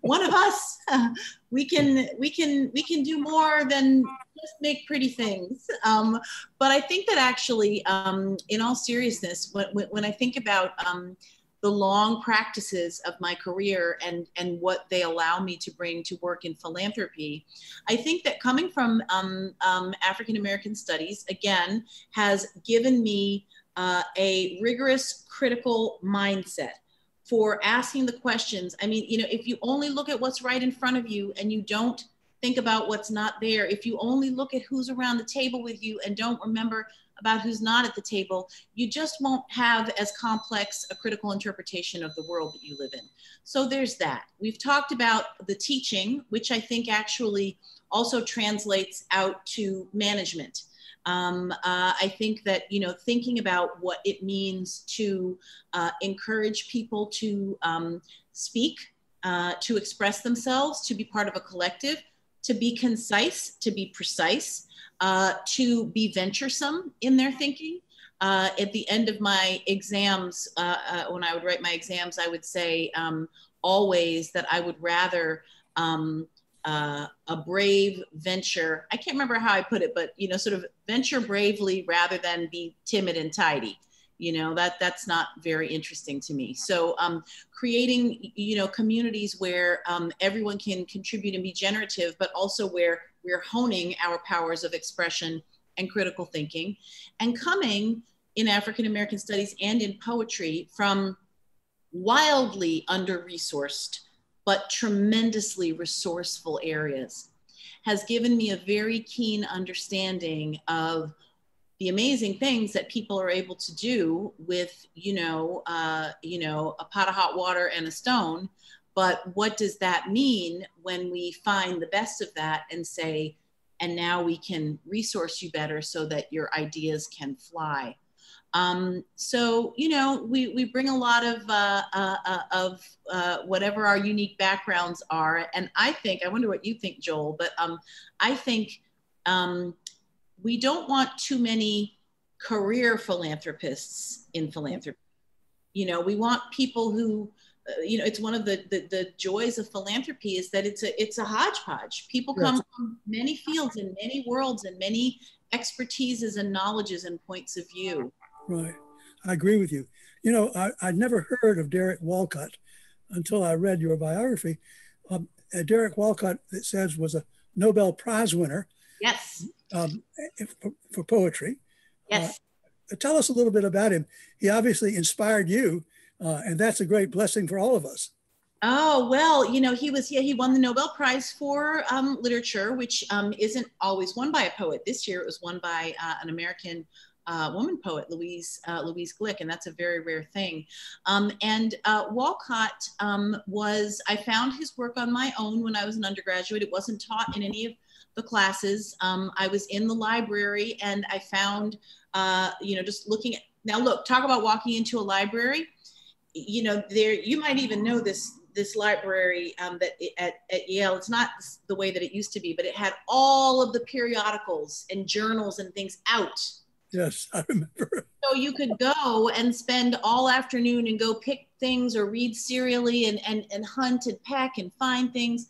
one of us uh, we can we can we can do more than just make pretty things. Um, but I think that actually, um, in all seriousness, when when I think about um, the long practices of my career and, and what they allow me to bring to work in philanthropy, I think that coming from um, um, African-American studies, again, has given me uh, a rigorous critical mindset for asking the questions. I mean, you know, if you only look at what's right in front of you and you don't think about what's not there, if you only look at who's around the table with you and don't remember about who's not at the table, you just won't have as complex a critical interpretation of the world that you live in. So there's that. We've talked about the teaching, which I think actually also translates out to management. Um, uh, I think that, you know, thinking about what it means to uh, encourage people to um, speak, uh, to express themselves, to be part of a collective, to be concise, to be precise, Uh, to be venturesome in their thinking. Uh, at the end of my exams, uh, uh, when I would write my exams, I would say um, always that I would rather um, uh, a brave venture. I can't remember how I put it, but you know, sort of venture bravely rather than be timid and tidy. You know, that that's not very interesting to me. So um, creating, you know, communities where um, everyone can contribute and be generative, but also where we're honing our powers of expression and critical thinking, and coming in African-American studies and in poetry from wildly under-resourced, but tremendously resourceful areas has given me a very keen understanding of the amazing things that people are able to do with, you know, uh, you know, a pot of hot water and a stone. But what does that mean when we find the best of that and say, and now we can resource you better so that your ideas can fly? Um, so, you know, we, we bring a lot of, uh, uh, uh, of uh, whatever our unique backgrounds are. And I think, I wonder what you think, Joel, but um, I think, um, we don't want too many career philanthropists in philanthropy. You know, we want people who, uh, you know, it's one of the, the the joys of philanthropy is that it's a it's a hodgepodge. People come yes. from many fields and many worlds and many expertises and knowledges and points of view. Right, I agree with you. You know, I, I'd never heard of Derek Walcott until I read your biography. Um, Derek Walcott, it says, was a Nobel Prize winner. Yes. Um, for poetry. Yes. Uh, tell us a little bit about him. He obviously inspired you, uh, and that's a great blessing for all of us. Oh, well, you know, he was, yeah, he won the Nobel Prize for um, literature, which um, isn't always won by a poet. This year it was won by uh, an American uh, woman poet, Louise, uh, Louise Glick, and that's a very rare thing. Um, and uh, Walcott um, was, I found his work on my own when I was an undergraduate. It wasn't taught in any of the classes. Um, I was in the library and I found, uh, you know, just looking at, now look, talk about walking into a library. You know, there, you might even know this, this library um, that at, at Yale, it's not the way that it used to be, but it had all of the periodicals and journals and things out. Yes, I remember. So you could go and spend all afternoon and go pick things or read serially and, and, and hunt and peck and find things.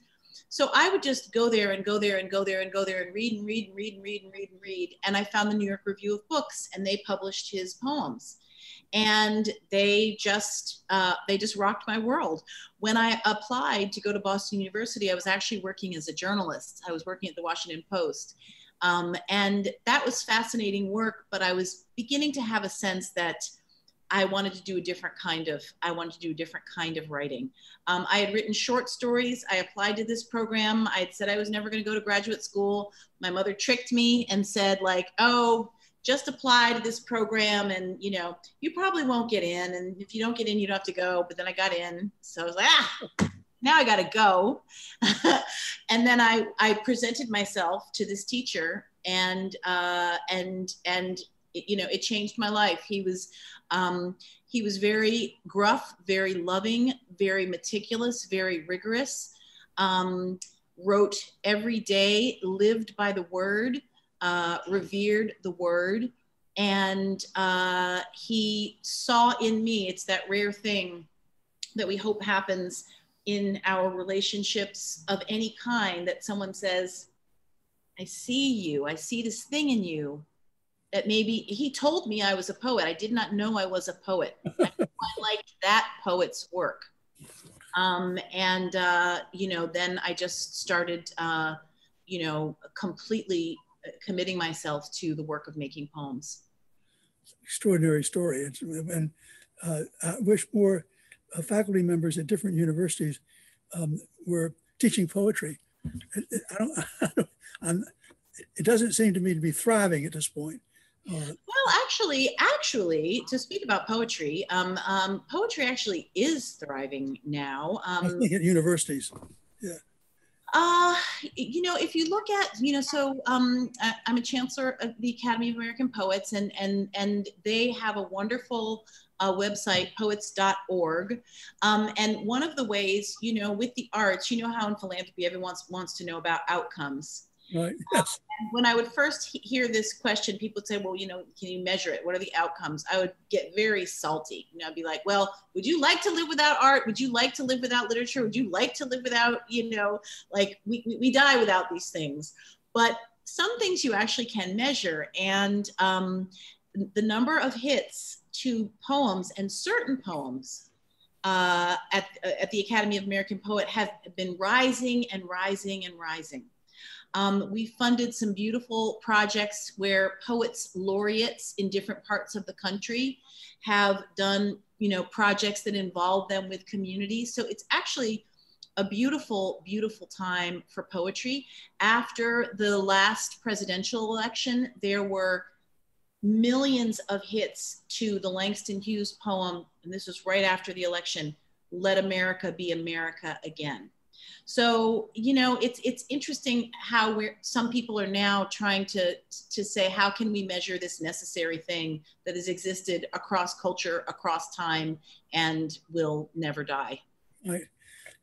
So I would just go there and go there and go there and go there and read and read and read and read and read and read. And I found the New York Review of Books, and they published his poems. And they just, uh, they just rocked my world. When I applied to go to Boston University, I was actually working as a journalist. I was working at the Washington Post. Um, and that was fascinating work, but I was beginning to have a sense that I wanted to do a different kind of, I wanted to do a different kind of writing. Um, I had written short stories. I applied to this program. I had said I was never going to go to graduate school. My mother tricked me and said, like, oh, just apply to this program and, you know, you probably won't get in. And if you don't get in, you don't have to go. But then I got in. So I was like, ah, now I got to go. And then I, I presented myself to this teacher and, uh, and, and, you know, it changed my life. He was, um, he was very gruff, very loving, very meticulous, very rigorous, um, wrote every day, lived by the word, uh, revered the word. And uh, he saw in me, it's that rare thing that we hope happens in our relationships of any kind, that someone says, I see you, I see this thing in you. That maybe he told me I was a poet. I did not know I was a poet. I, I liked that poet's work. Um, and, uh, you know, then I just started, uh, you know, completely committing myself to the work of making poems. It's an extraordinary story. It's, and uh, I wish more uh, faculty members at different universities um, were teaching poetry. I, I don't, I don't I'm, it doesn't seem to me to be thriving at this point. Well, actually, actually, to speak about poetry, um, um, poetry actually is thriving now. Um, I think at universities, yeah. Uh, you know, if you look at, you know, so um, I, I'm a chancellor of the Academy of American Poets, and and and they have a wonderful uh, website, poets dot org, um, and one of the ways, you know, with the arts, you know how in philanthropy everyone wants wants to know about outcomes. Right. Yes. Um, when I would first he hear this question, people would say, well, you know, can you measure it? What are the outcomes? I would get very salty. You know, I'd be like, well, would you like to live without art? Would you like to live without literature? Would you like to live without, you know, like we, we, we die without these things. But some things you actually can measure. And um, the number of hits to poems and certain poems uh, at, at the Academy of American Poet have been rising and rising and rising. Um, we funded some beautiful projects where poets laureates in different parts of the country have done, you know, projects that involve them with community. So it's actually a beautiful, beautiful time for poetry. After the last presidential election, there were millions of hits to the Langston Hughes poem, and this was right after the election, Let America Be America Again. So, you know, it's it's interesting how we're, some people are now trying to, to say, how can we measure this necessary thing that has existed across culture, across time, and will never die? Right.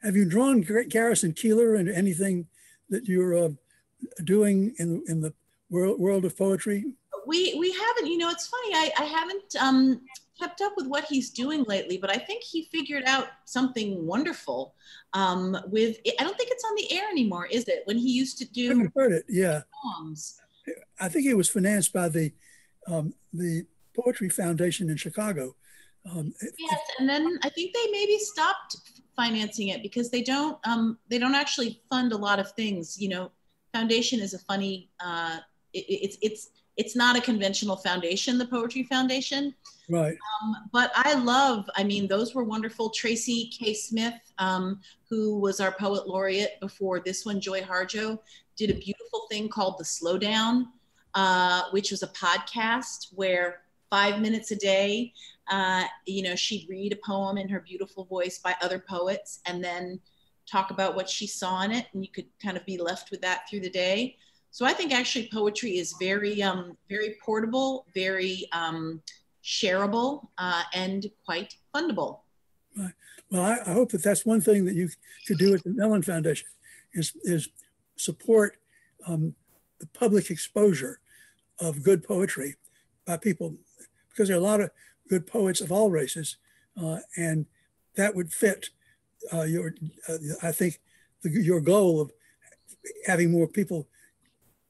Have you drawn Garrison Keillor into anything that you're uh, doing in, in the world, world of poetry? We, we haven't, you know, it's funny, I, I haven't um, kept up with what he's doing lately, but I think he figured out something wonderful um, with, I don't think it's on the air anymore, is it? When he used to do I haven't heard it, yeah. Songs. I think it was financed by the, um, the Poetry Foundation in Chicago. Um, yes, it, and then I think they maybe stopped financing it because they don't, um, they don't actually fund a lot of things. You know, foundation is a funny, uh, it, it's, it's, It's not a conventional foundation, the Poetry Foundation. Right. Um, but I love, I mean, those were wonderful. Tracy K. Smith, um, who was our poet laureate before this one, Joy Harjo, did a beautiful thing called The Slowdown, uh, which was a podcast where five minutes a day, uh, you know, she'd read a poem in her beautiful voice by other poets and then talk about what she saw in it. And you could kind of be left with that through the day. So I think actually poetry is very, um, very portable, very um, shareable, uh, and quite fundable. Right. Well, I, I hope that that's one thing that you could do at the Mellon Foundation is, is support um, the public exposure of good poetry by people, because there are a lot of good poets of all races, uh, and that would fit uh, your, uh, I think, the, your goal of having more people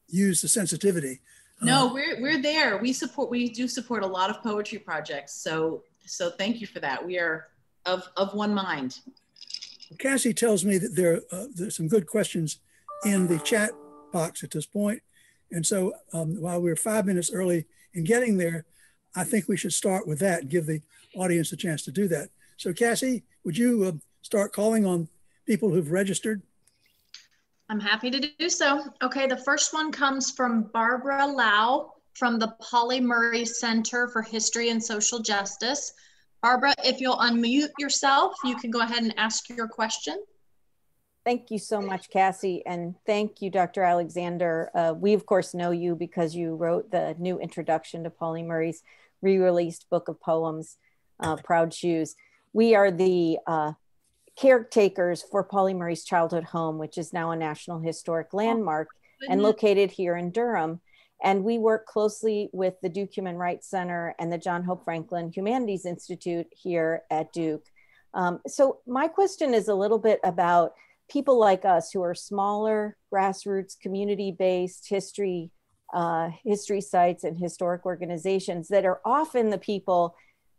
use the sensitivity No, we're we're there. We support we do support a lot of poetry projects. So so thank you for that. We are of of one mind. Cassie tells me that there uh, there's some good questions in the chat box at this point, and so um, while we're five minutes early in getting there, I think we should start with that and give the audience a chance to do that. So Cassie, would you uh, start calling on people who've registered? I'm happy to do so. Okay, the first one comes from Barbara Lau from the Pauli Murray Center for History and Social Justice. Barbara, if you'll unmute yourself, you can go ahead and ask your question. Thank you so much, Cassie, and thank you, Doctor Alexander. Uh, we, of course, know you because you wrote the new introduction to Pauli Murray's re-released book of poems, uh, Proud Shoes. We are the uh, caretakers for Pauli Murray's childhood home, which is now a National Historic Landmark and located here in Durham. And we work closely with the Duke Human Rights Center and the John Hope Franklin Humanities Institute here at Duke. Um, so my question is a little bit about people like us who are smaller, grassroots, community-based history, uh, history sites and historic organizations that are often the people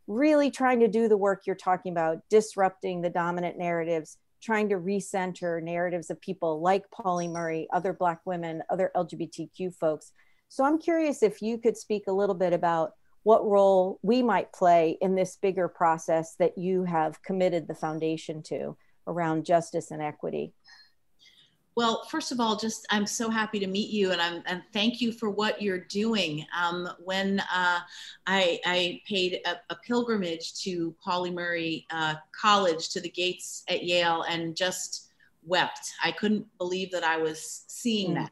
really trying to do the work you're talking about, disrupting the dominant narratives, trying to recenter narratives of people like Pauli Murray, other Black women, other L G B T Q folks. So I'm curious if you could speak a little bit about what role we might play in this bigger process that you have committed the foundation to around justice and equity. Well, first of all, just I'm so happy to meet you, and I'm and thank you for what you're doing. Um, when uh, I, I paid a, a pilgrimage to Pauli Murray uh, College, to the gates at Yale, and just wept. I couldn't believe that I was seeing mm. that.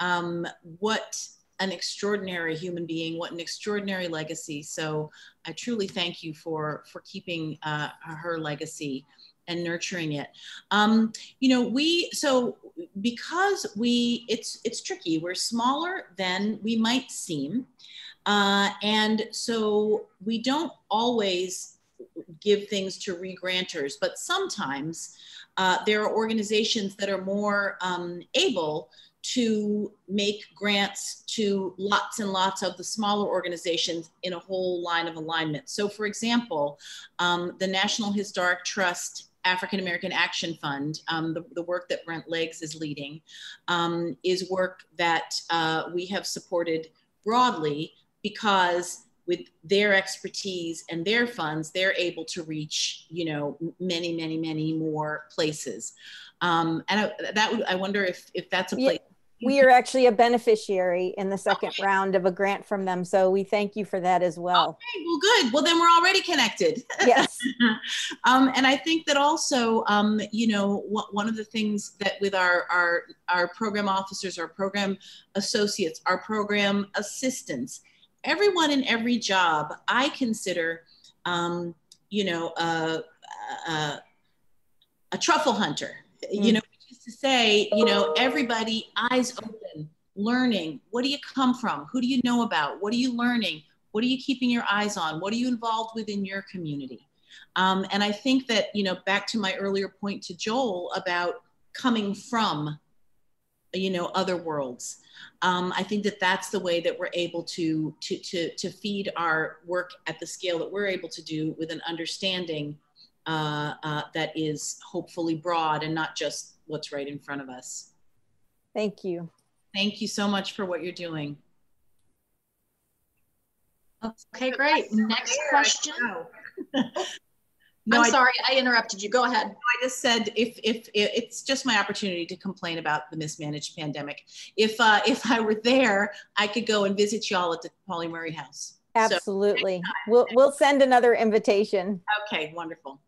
Um, what an extraordinary human being, what an extraordinary legacy. So I truly thank you for, for keeping uh, her legacy and nurturing it. Um, you know, we, so because we, it's, it's tricky, we're smaller than we might seem. Uh, and so we don't always give things to re-granters, but sometimes uh, there are organizations that are more um, able to make grants to lots and lots of the smaller organizations in a whole line of alignment. So for example, um, the National Historic Trust African American Action Fund, um, the, the work that Brent Leggs is leading, um, is work that uh, we have supported broadly because with their expertise and their funds, they're able to reach, you know, many, many, many more places. Um, and I, that would, I wonder if, if that's a place. Yeah. We are actually a beneficiary in the second okay. round of a grant from them. So we thank you for that as well. Okay, well, good. Well, then we're already connected. Yes. um, and I think that also, um, you know, one of the things that with our, our, our program officers, our program associates, our program assistants, everyone in every job, I consider, um, you know, uh, uh, a truffle hunter. Mm. You know, just to say, you know, everybody eyes open, learning. What do you come from? Who do you know about? What are you learning? What are you keeping your eyes on? What are you involved with in your community? Um, and I think that, you know, back to my earlier point to Joel about coming from, you know, other worlds. Um, I think that that's the way that we're able to, to, to, to feed our work at the scale that we're able to do with an understanding Uh, uh, that is hopefully broad and not just what's right in front of us. Thank you. Thank you so much for what you're doing. Okay, great. Next question. No, I'm sorry, I, I interrupted you. Go ahead. I just said if, if if it's just my opportunity to complain about the mismanaged pandemic. If uh, if I were there, I could go and visit y'all at the Pauli Murray House. Absolutely. So, we'll we'll send another invitation. Okay, wonderful.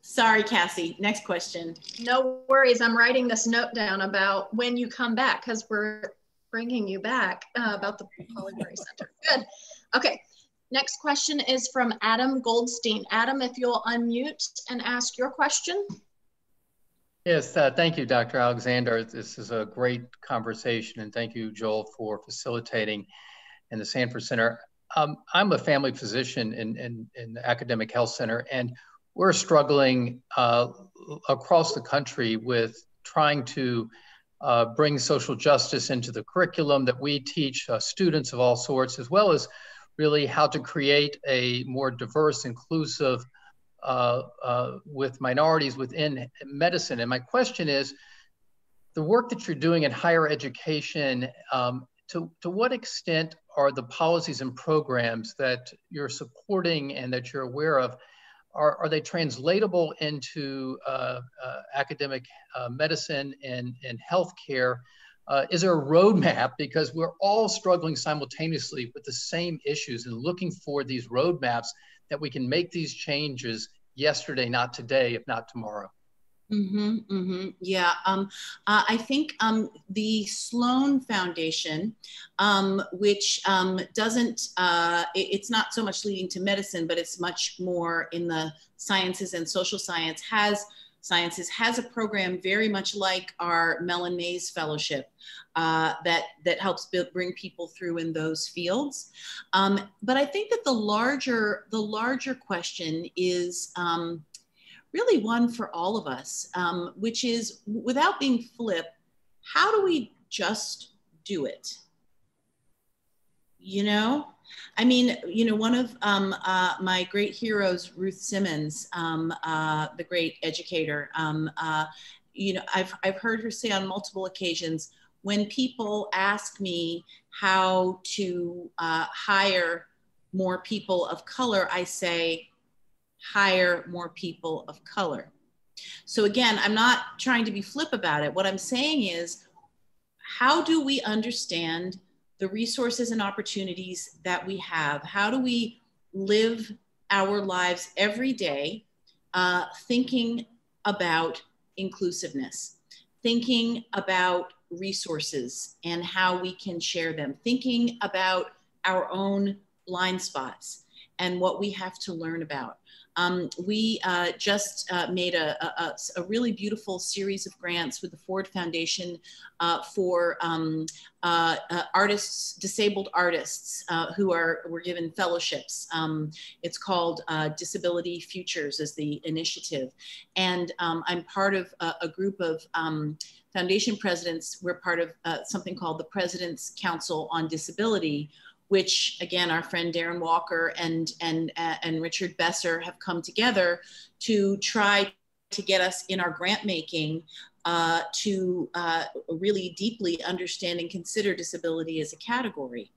Sorry, Cassie. Next question. No worries. I'm writing this note down about when you come back because we're bringing you back uh, about the Pauli Murray Center. Good. Okay. Next question is from Adam Goldstein. Adam, if you'll unmute and ask your question. Yes, uh, thank you, Doctor Alexander. This is a great conversation, and thank you, Joel, for facilitating in the Sanford Center. Um, I'm a family physician in, in, in the Academic Health Center, and we're struggling uh, across the country with trying to uh, bring social justice into the curriculum that we teach uh, students of all sorts, as well as really how to create a more diverse, inclusive uh, uh, with minorities within medicine. And my question is, the work that you're doing in higher education, um, to, to what extent are the policies and programs that you're supporting and that you're aware of, are, are they translatable into uh, uh, academic uh, medicine and, and healthcare? Uh, is there a roadmap? Because we're all struggling simultaneously with the same issues and looking for these roadmaps that we can make these changes yesterday, not today, if not tomorrow. Mm-hmm, mm-hmm. Yeah, um, uh, I think um, the Sloan Foundation, um, which um, doesn't, uh, it, it's not so much leading to medicine, but it's much more in the sciences and social science, has sciences, has a program very much like our Mellon Mays Fellowship uh, that, that helps build, bring people through in those fields. Um, but I think that the larger, the larger question is, um, really one for all of us, um, which is, without being flip, how do we just do it? You know, I mean, you know, one of um, uh, my great heroes, Ruth Simmons, um, uh, the great educator, um, uh, you know, I've, I've heard her say on multiple occasions, when people ask me how to uh, hire more people of color, I say, hire more people of color. So again, I'm not trying to be flip about it. What I'm saying is, how do we understand the resources and opportunities that we have? How do we live our lives every day uh, thinking about inclusiveness, thinking about resources and how we can share them, thinking about our own blind spots and what we have to learn about? Um, we uh, just uh, made a, a, a really beautiful series of grants with the Ford Foundation uh, for um, uh, uh, artists, disabled artists uh, who are, were given fellowships. Um, it's called uh, Disability Futures is the initiative. And um, I'm part of a, a group of um, foundation presidents. We're part of uh, something called the President's Council on Disability, which again, our friend Darren Walker and, and, uh, and Richard Besser have come together to try to get us in our grant making uh, to uh, really deeply understand and consider disability as a category.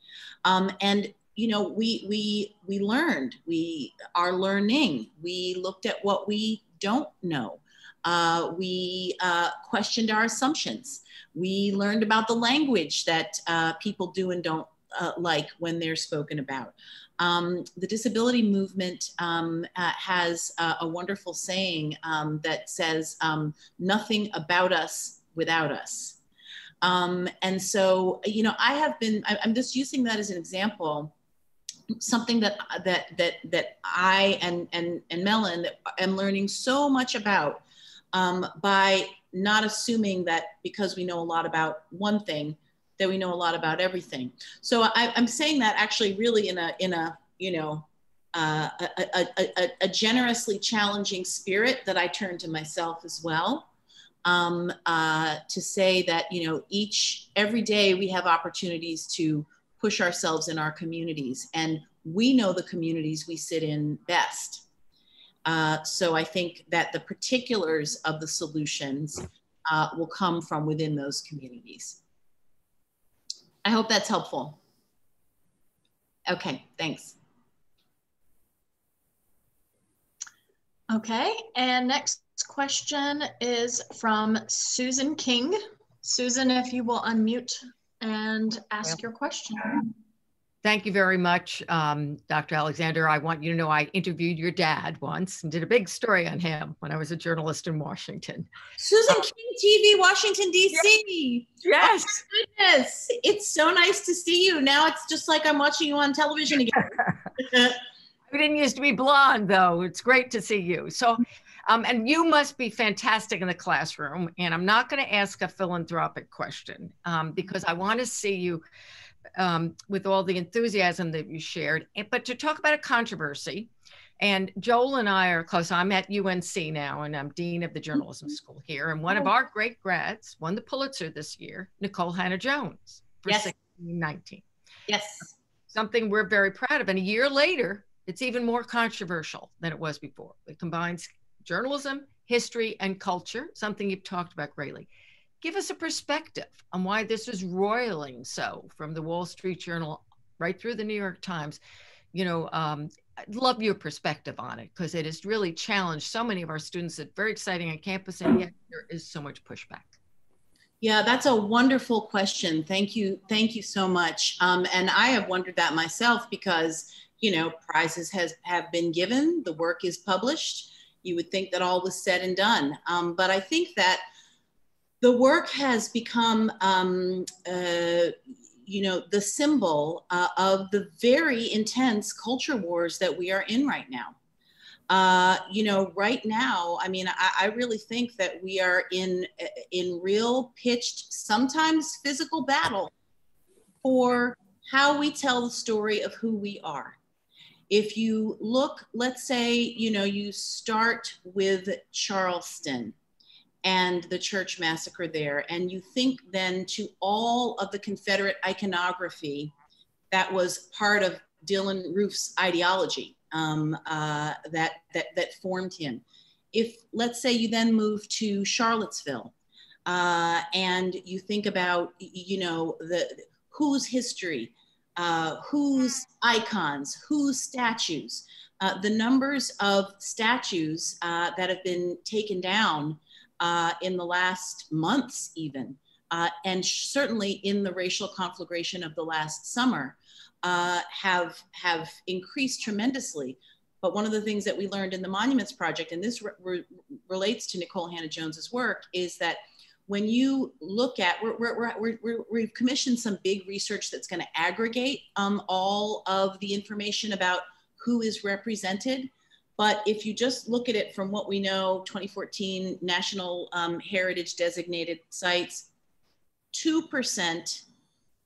Um, and you know, we, we, we learned, we are learning, we looked at what we don't know. Uh, we uh, questioned our assumptions. We learned about the language that uh, people do and don't Uh, like when they're spoken about. Um, the disability movement um, uh, has uh, a wonderful saying um, that says, um, nothing about us without us. Um, and so, you know, I have been, I, I'm just using that as an example, something that, that, that, that I and, and, and Mellon am learning so much about um, by not assuming that because we know a lot about one thing, that we know a lot about everything. So I, I'm saying that actually really in a, in a you know, uh, a, a, a, a generously challenging spirit that I turn to myself as well, um, uh, to say that, you know, each, every day we have opportunities to push ourselves in our communities, and we know the communities we sit in best. Uh, so I think that the particulars of the solutions uh, will come from within those communities. I hope that's helpful. Okay, thanks. Okay, and next question is from Susan King. Susan, if you will unmute and ask your question. Thank you very much, um, Doctor Alexander. I want you to know I interviewed your dad once and did a big story on him when I was a journalist in Washington. Susan um, King T V, Washington, D C Yes. Oh, my goodness. It's so nice to see you. Now it's just like I'm watching you on television again. I didn't used to be blonde, though. It's great to see you. So, um, and you must be fantastic in the classroom. And I'm not going to ask a philanthropic question um, because I want to see you Um, with all the enthusiasm that you shared, but to talk about a controversy And Joel and I are close. I'm at U N C now, and I'm dean of the journalism school here. And one of our great grads won the Pulitzer this year, Nicole Hannah-Jones, for yes. sixteen nineteen. Yes. Something we're very proud of. And a year later, it's even more controversial than it was before. It combines journalism, history, and culture, something you've talked about greatly. Give us a perspective on why this is roiling so, from the Wall Street Journal right through the New York Times. You know, um, I'd love your perspective on it, because it has really challenged so many of our students at very exciting on campus, and yet there is so much pushback. Yeah, that's a wonderful question. Thank you. Thank you so much. Um, and I have wondered that myself, because, you know, prizes has, have been given, the work is published. You would think that all was said and done. Um, but I think that the work has become, um, uh, you know, the symbol uh, of the very intense culture wars that we are in right now. Uh, you know, right now, I mean, I, I really think that we are in, in real pitched, sometimes physical battle for how we tell the story of who we are. If you look, let's say, you know, you start with Charleston and the church massacre there, and you think then to all of the Confederate iconography that was part of Dylann Roof's ideology um, uh, that, that, that formed him. If, let's say, you then move to Charlottesville uh, and you think about, you know, the whose history, Uh, whose icons, whose statues, uh, the numbers of statues uh, that have been taken down uh, in the last months even, uh, and certainly in the racial conflagration of the last summer uh, have, have increased tremendously. But one of the things that we learned in the Monuments Project, and this re re relates to Nicole Hannah-Jones's work, is that when you look at, we're, we're, we're, we're, we've commissioned some big research that's going to aggregate um, all of the information about who is represented. But if you just look at it from what we know, twenty fourteen National um, Heritage Designated Sites, two percent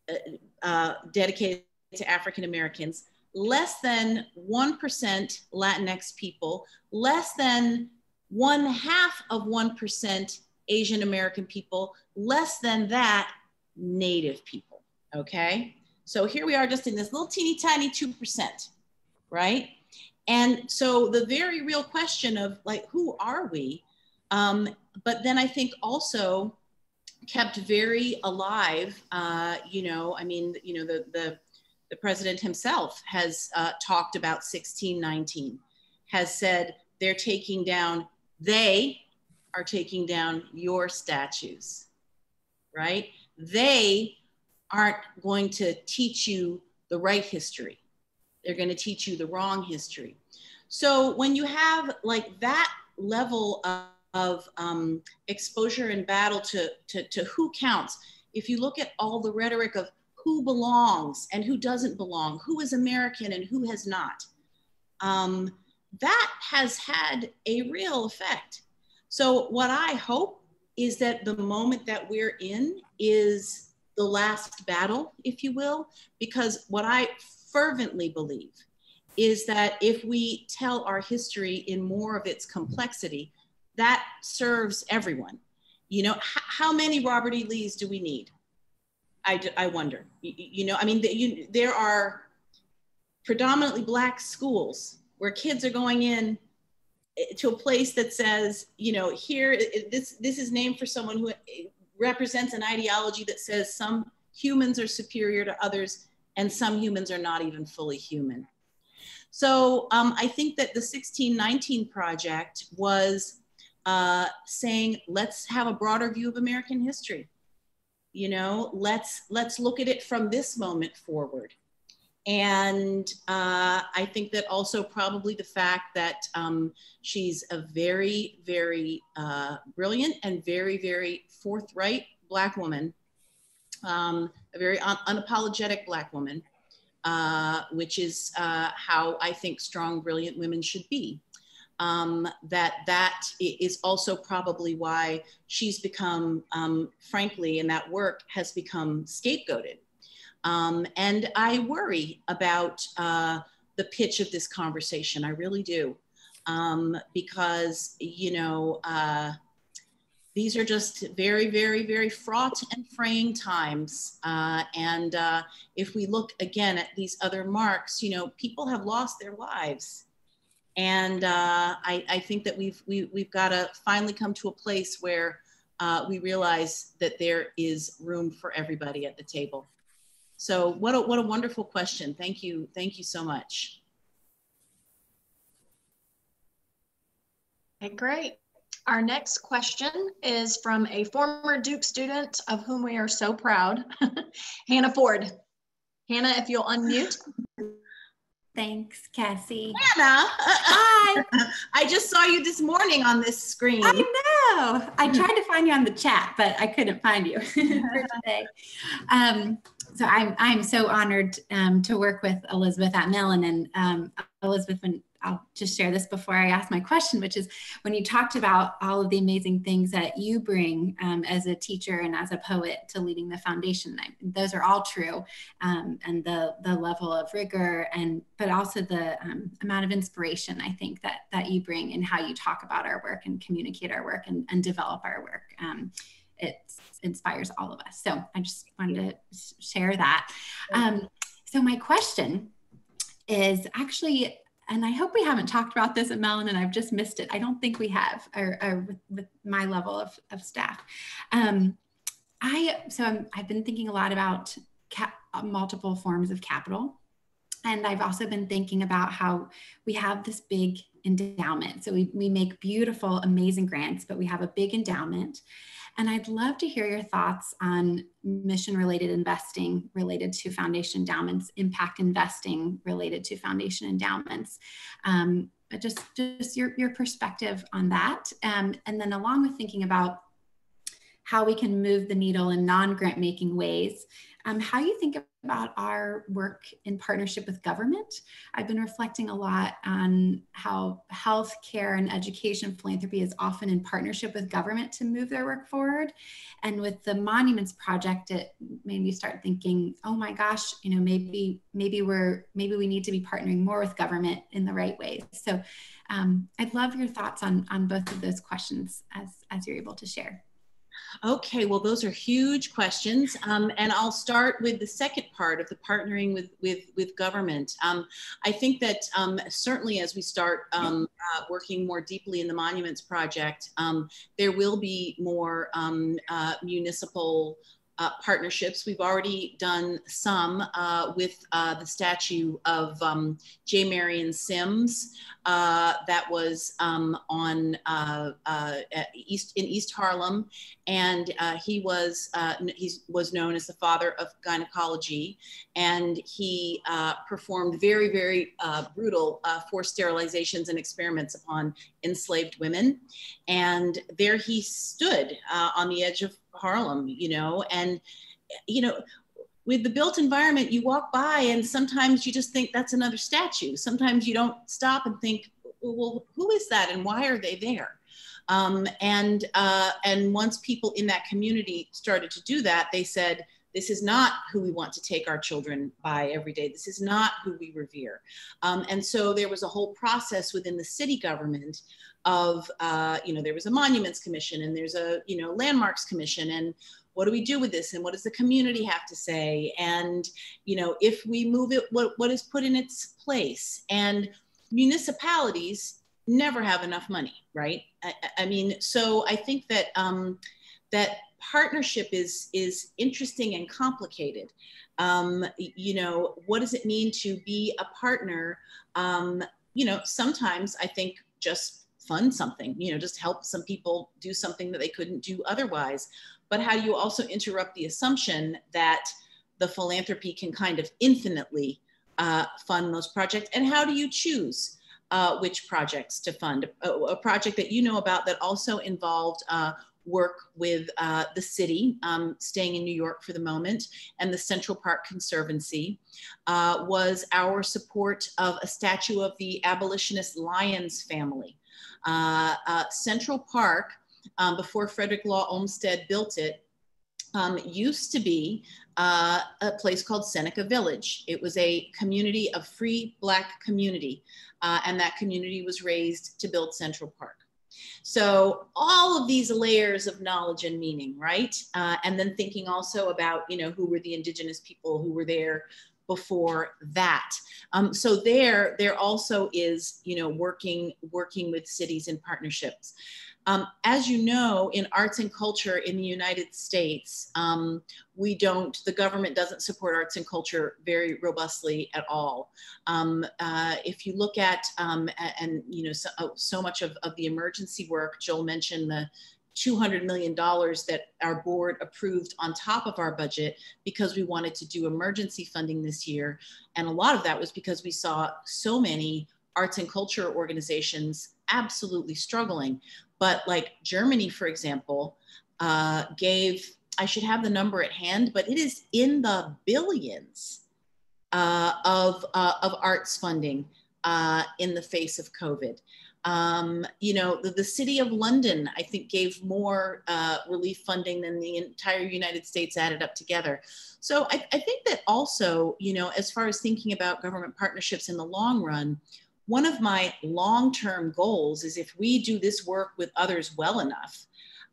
uh, uh, dedicated to African Americans, less than one percent Latinx people, less than one half of one percent Asian American people, less than that, Native people, okay? So here we are just in this little teeny tiny two percent, right? And so the very real question of, like, who are we? Um, but then I think also kept very alive, uh, you know, I mean, you know, the, the, the president himself has uh, talked about sixteen nineteen, has said they're taking down, they, are taking down your statues, right? They aren't going to teach you the right history. They're going to teach you the wrong history. So when you have like that level of, of um, exposure and battle to, to, to who counts, if you look at all the rhetoric of who belongs and who doesn't belong, who is American and who has not, um, that has had a real effect. So what I hope is that the moment that we're in is the last battle, if you will, because what I fervently believe is that if we tell our history in more of its complexity, that serves everyone. You know, how many Robert E. Lees do we need? I, I wonder, you, you know, I mean, the, you, there are predominantly Black schools where kids are going in to a place that says, you know, here, this, this is named for someone who represents an ideology that says some humans are superior to others and some humans are not even fully human. So um, I think that the sixteen nineteen Project was uh, saying, let's have a broader view of American history. You know, let's, let's look at it from this moment forward. And uh, I think that also probably the fact that um, she's a very, very uh, brilliant and very, very forthright Black woman, um, a very un unapologetic Black woman, uh, which is uh, how I think strong, brilliant women should be. Um, that that is also probably why she's become, um, frankly, and that work has become scapegoated. Um, and I worry about uh, the pitch of this conversation. I really do. Um, because, you know, uh, these are just very, very, very fraught and fraying times. Uh, and uh, if we look again at these other marks, you know, people have lost their lives. And uh, I, I think that we've, we, we've got to finally come to a place where uh, we realize that there is room for everybody at the table. So what a, what a wonderful question. Thank you. Thank you so much. Okay, great. Our next question is from a former Duke student of whom we are so proud, Hannah Ford. Hannah, if you'll unmute. Thanks, Cassie. Hannah! Hi! I just saw you this morning on this screen. I know! I tried to find you on the chat, but I couldn't find you for today. Um, so I'm, I'm so honored um, to work with Elizabeth at Mellon. And um, Elizabeth, when, I'll just share this before I ask my question, which is when you talked about all of the amazing things that you bring um, as a teacher and as a poet to leading the foundation, I, those are all true. Um, and the, the level of rigor and, but also the um, amount of inspiration, I think that, that you bring in how you talk about our work and communicate our work and, and develop our work. Um, it inspires all of us. So I just wanted to share that. Um, so my question is actually, and I hope we haven't talked about this at Mellon and I've just missed it. I don't think we have, or, or with, with my level of, of staff. Um, I, so I'm, I've been thinking a lot about cap, multiple forms of capital. And I've also been thinking about how we have this big endowment. So we, we make beautiful, amazing grants, but we have a big endowment. And I'd love to hear your thoughts on mission-related investing related to foundation endowments, impact investing related to foundation endowments. Um, but just just your, your perspective on that. Um, and then along with thinking about how we can move the needle in non-grant-making ways, um, how you think about our work in partnership with government. I've been reflecting a lot on how healthcare and education philanthropy is often in partnership with government to move their work forward. And with the Monuments Project, it made me start thinking, oh my gosh, you know, maybe maybe we're maybe we need to be partnering more with government in the right ways. So um, I'd love your thoughts on on both of those questions as as you're able to share. Okay, well, those are huge questions. Um, and I'll start with the second part of the partnering with, with, with government. Um, I think that um, certainly as we start um, uh, working more deeply in the Monuments Project, um, there will be more um, uh, municipal Uh, partnerships. We've already done some uh, with uh, the statue of um, J. Marion Sims uh, that was um, on uh, uh, East in East Harlem, and uh, he was uh, he was known as the father of gynecology, and he uh, performed very very uh, brutal uh, forced sterilizations and experiments upon enslaved women, and there he stood uh, on the edge of Harlem, you know, and, you know, with the built environment, you walk by and sometimes you just think that's another statue. Sometimes you don't stop and think, well, who is that and why are they there? Um, and, uh, and once people in that community started to do that, they said, this is not who we want to take our children by every day. This is not who we revere. Um, and so there was a whole process within the city government of, uh, you know, there was a monuments commission and there's a, you know, landmarks commission, and what do we do with this? And what does the community have to say? And, you know, if we move it, what, what is put in its place? And municipalities never have enough money, right? I, I mean, so I think that, um, that partnership is, is interesting and complicated. Um, you know, what does it mean to be a partner? Um, you know, sometimes I think just fund something, you know, just help some people do something that they couldn't do otherwise. But how do you also interrupt the assumption that the philanthropy can kind of infinitely uh, fund those projects? And how do you choose uh, which projects to fund? A, a project that you know about that also involved uh, work with uh, the city, um, staying in New York for the moment, and the Central Park Conservancy uh, was our support of a statue of the abolitionist Lyons family. Uh, uh, Central Park, um, before Frederick Law Olmsted built it, um, used to be uh, a place called Seneca Village. It was a community of free Black community, uh, and that community was raised to build Central Park. So all of these layers of knowledge and meaning, right? Uh, and then thinking also about, you know, who were the indigenous people who were there before that. Um, so there, there also is, you know, working, working with cities in partnerships. Um, as you know, in arts and culture in the United States, um, we don't, the government doesn't support arts and culture very robustly at all. Um, uh, if you look at, um, and you know, so, so much of, of the emergency work, Joel mentioned the two hundred million dollars that our board approved on top of our budget because we wanted to do emergency funding this year. And a lot of that was because we saw so many arts and culture organizations absolutely struggling. But like Germany, for example, uh, gave, I should have the number at hand, but it is in the billions uh, of, uh, of arts funding uh, in the face of COVID. Um, you know, the, the city of London, I think, gave more uh, relief funding than the entire United States added up together. So I, I think that also, you know, as far as thinking about government partnerships in the long run, one of my long-term goals is if we do this work with others well enough,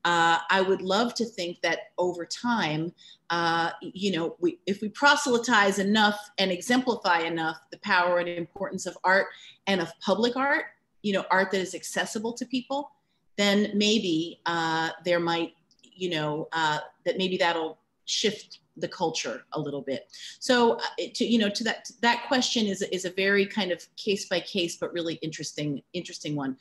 uh, I would love to think that over time, uh, you know, we, if we proselytize enough and exemplify enough the power and importance of art and of public art, you know, art that is accessible to people, then maybe uh, there might, you know, uh, that maybe that'll shift the culture a little bit. So to, you know, to that, that question is, is a very kind of case by case, but really interesting, interesting one.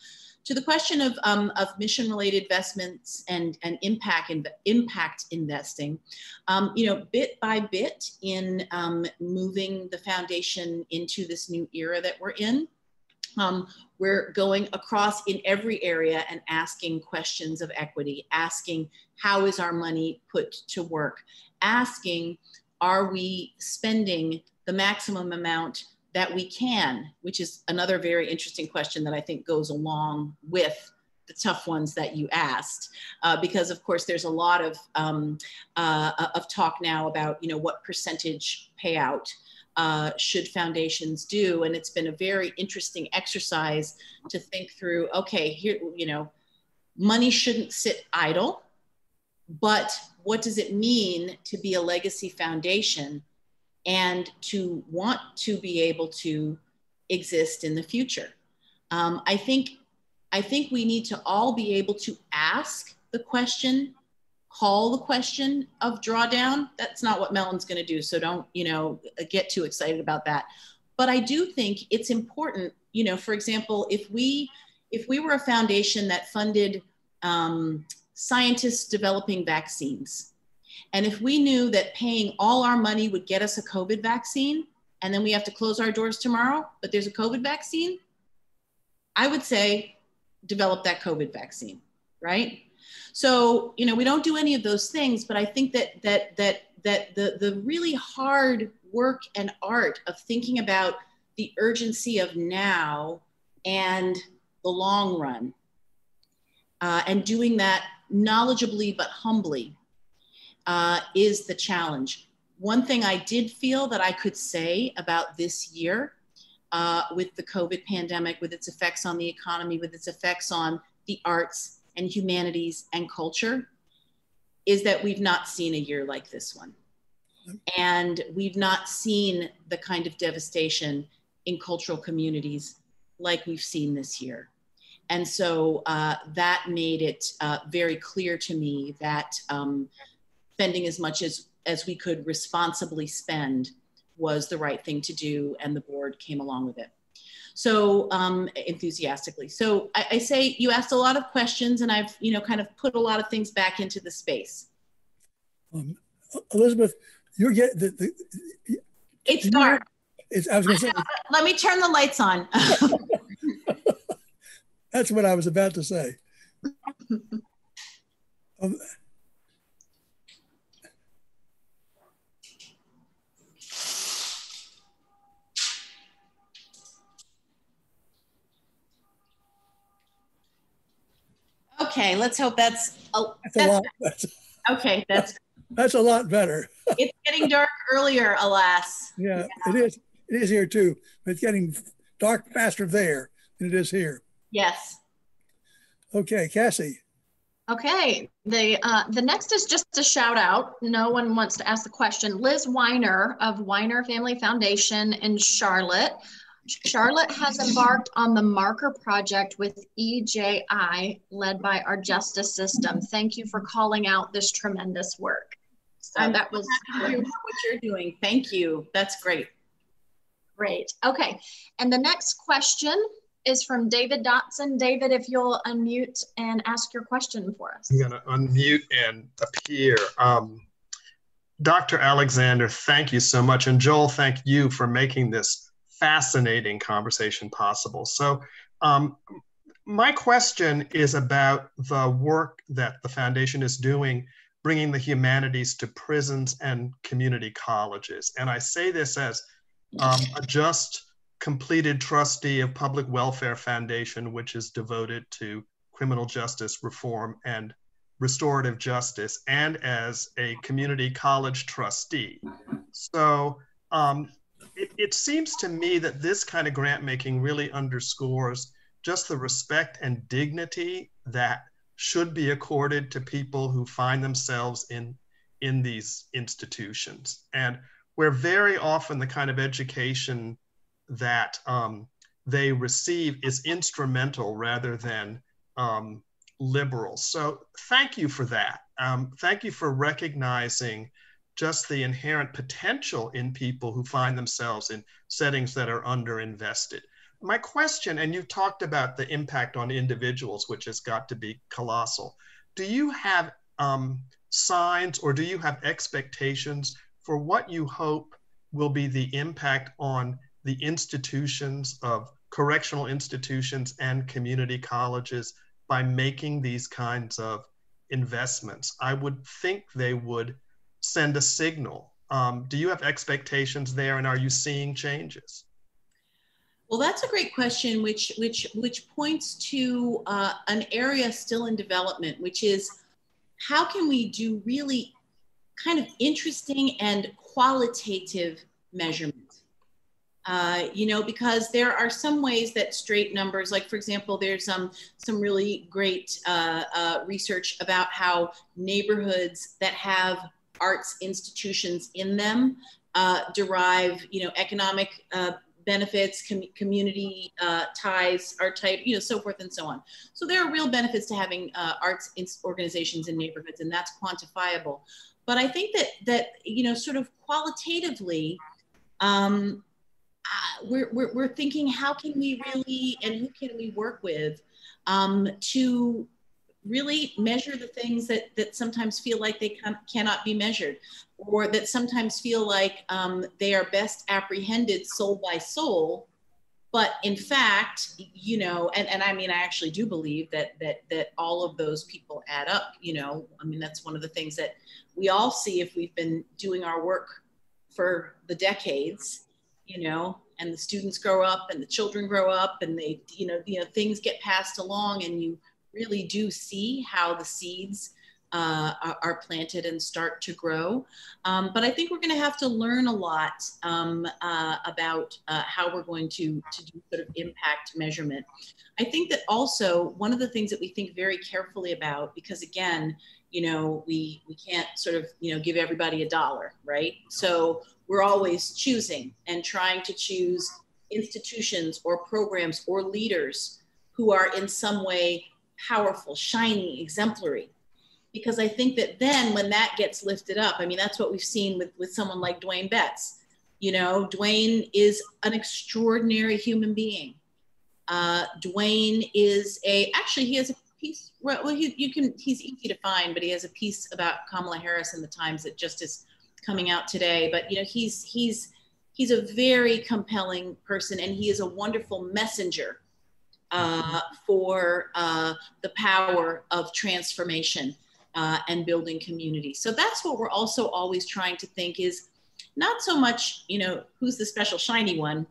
To the question of, um, of mission related investments and, and impact, in, impact investing, um, you know, bit by bit in um, moving the foundation into this new era that we're in, Um, we're going across in every area and asking questions of equity, asking how is our money put to work, asking are we spending the maximum amount that we can, which is another very interesting question that I think goes along with the tough ones that you asked, uh, because of course there's a lot of, um, uh, of talk now about, you know, what percentage payout Uh, should foundations do? And it's been a very interesting exercise to think through, okay, here, you know, money shouldn't sit idle, but what does it mean to be a legacy foundation and to want to be able to exist in the future? Um, I think, I think we need to all be able to ask the question, call the question of drawdown. That's not what Mellon's going to do, so don't, you know, get too excited about that. But I do think it's important, you know, for example, if we if we were a foundation that funded um, scientists developing vaccines, and if we knew that paying all our money would get us a COVID vaccine, and then we have to close our doors tomorrow, but there's a COVID vaccine, I would say develop that COVID vaccine, right? So, you know, we don't do any of those things, but I think that that that that the, the really hard work and art of thinking about the urgency of now and the long run, uh, and doing that knowledgeably but humbly uh, is the challenge. One thing I did feel that I could say about this year uh, with the COVID pandemic, with its effects on the economy, with its effects on the arts and humanities and culture, is that we've not seen a year like this one. And we've not seen the kind of devastation in cultural communities like we've seen this year. And so uh, that made it uh, very clear to me that um, spending as much as, as we could responsibly spend was the right thing to do, and the board came along with it. So um, enthusiastically. So I, I say you asked a lot of questions, and I've, you know, kind of put a lot of things back into the space. Um, Elizabeth, you're getting the, the. It's dark. It's, I was gonna say, let me turn the lights on. That's what I was about to say. Um, Okay, let's hope that's, a, that's, that's, a lot. that's okay. That's That's a lot better. It's getting dark earlier, alas. Yeah, yeah, it is. It is here too, but it's getting dark faster there than it is here. Yes. Okay, Cassie. Okay, the, uh, the next is just a shout out. No one wants to ask the question. Liz Weiner of Weiner Family Foundation in Charlotte. Charlotte has embarked on the Marker Project with E J I, led by our justice system. Thank you for calling out this tremendous work. So I'm that was happy to know what you're doing. Thank you, that's great. Great, okay, and the next question is from David Dotson. David, if you'll unmute and ask your question for us. I'm gonna unmute and appear. Um, Doctor Alexander, thank you so much. And Joel, thank you for making this fascinating conversation possible. So um, my question is about the work that the foundation is doing, bringing the humanities to prisons and community colleges. And I say this as um, a just completed trustee of Public Welfare Foundation, which is devoted to criminal justice reform and restorative justice, and as a community college trustee. So um, it, it seems to me that this kind of grant making really underscores just the respect and dignity that should be accorded to people who find themselves in, in these institutions. And where very often the kind of education that um, they receive is instrumental rather than um, liberal. So thank you for that. Um, thank you for recognizing just the inherent potential in people who find themselves in settings that are underinvested. My question, and you've talked about the impact on individuals, which has got to be colossal. Do you have um, signs or do you have expectations for what you hope will be the impact on the institutions of correctional institutions and community colleges by making these kinds of investments? I would think they would send a signal. Um, do you have expectations there, and are you seeing changes? Well, that's a great question, which, which, which points to uh, an area still in development, which is how can we do really kind of interesting and qualitative measurements? Uh, you know, because there are some ways that straight numbers, like for example, there's um, some really great uh, uh, research about how neighborhoods that have arts institutions in them uh, derive, you know, economic uh, benefits, com community uh, ties are tight, you know, so forth and so on. So there are real benefits to having uh, arts organizations in neighborhoods, and that's quantifiable. But I think that, that you know, sort of qualitatively, um, Uh, we're, we're, we're thinking, how can we really, and who can we work with um, to really measure the things that, that sometimes feel like they can, cannot be measured, or that sometimes feel like um, they are best apprehended soul by soul. But in fact, you know, and, and I mean, I actually do believe that, that, that all of those people add up, you know, I mean, that's one of the things that we all see if we've been doing our work for the decades. You know, and the students grow up and the children grow up and they, you know, you know, things get passed along, and you really do see how the seeds uh, are, are planted and start to grow. Um, but I think we're going to have to learn a lot um, uh, about uh, how we're going to, to do sort of impact measurement. I think that also one of the things that we think very carefully about, because again, you know, we, we can't sort of, you know, give everybody a dollar, right? So we're always choosing and trying to choose institutions or programs or leaders who are in some way powerful, shiny, exemplary. Because I think that then when that gets lifted up, I mean, that's what we've seen with, with someone like Dwayne Betts. You know, Dwayne is an extraordinary human being. Uh, Dwayne is a, actually he has a piece, well, he, you can, he's easy to find, but he has a piece about Kamala Harris in the Times that just is coming out today. But you know, he's he's he's a very compelling person, and he is a wonderful messenger uh, for uh, the power of transformation uh, and building community. So that's what we're also always trying to think, is not so much, you know, who's the special shiny one,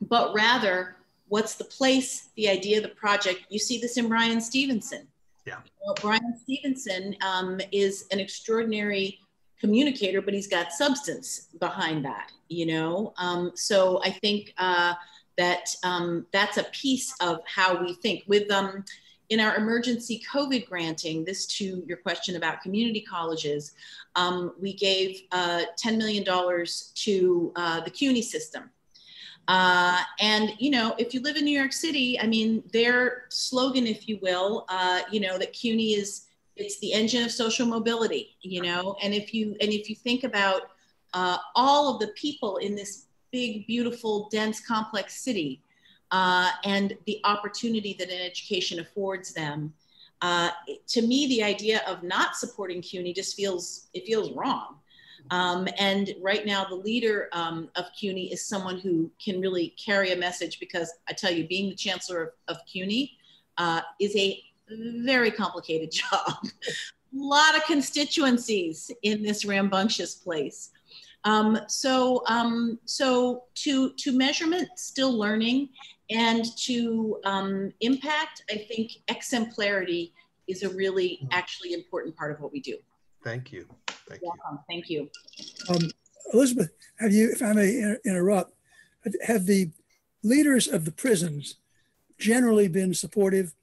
but rather what's the place, the idea, the project. You see this in Bryan Stevenson. Yeah. You know, Bryan Stevenson um, is an extraordinary communicator, but he's got substance behind that, you know? Um, so I think uh, that um, that's a piece of how we think. With um, in our emergency COVID granting, this to your question about community colleges, um, we gave uh, ten million dollars to uh, the CUNY system. Uh, and, you know, if you live in New York City, I mean, their slogan, if you will, uh, you know, that CUNY is, it's the engine of social mobility, you know, and if you, and if you think about uh, all of the people in this big, beautiful, dense, complex city uh, and the opportunity that an education affords them, uh, to me, the idea of not supporting CUNY just feels, it feels wrong. Um, and right now the leader um, of CUNY is someone who can really carry a message, because I tell you, being the chancellor of, of CUNY uh, is a very complicated job. A lot of constituencies in this rambunctious place. Um, so um, so to, to measurement, still learning, and to um, impact, I think exemplarity is a really actually important part of what we do. Thank you. Thank you. Yeah, thank you. Um, Elizabeth, have you, if I may inter interrupt, have the leaders of the prisons generally been supportive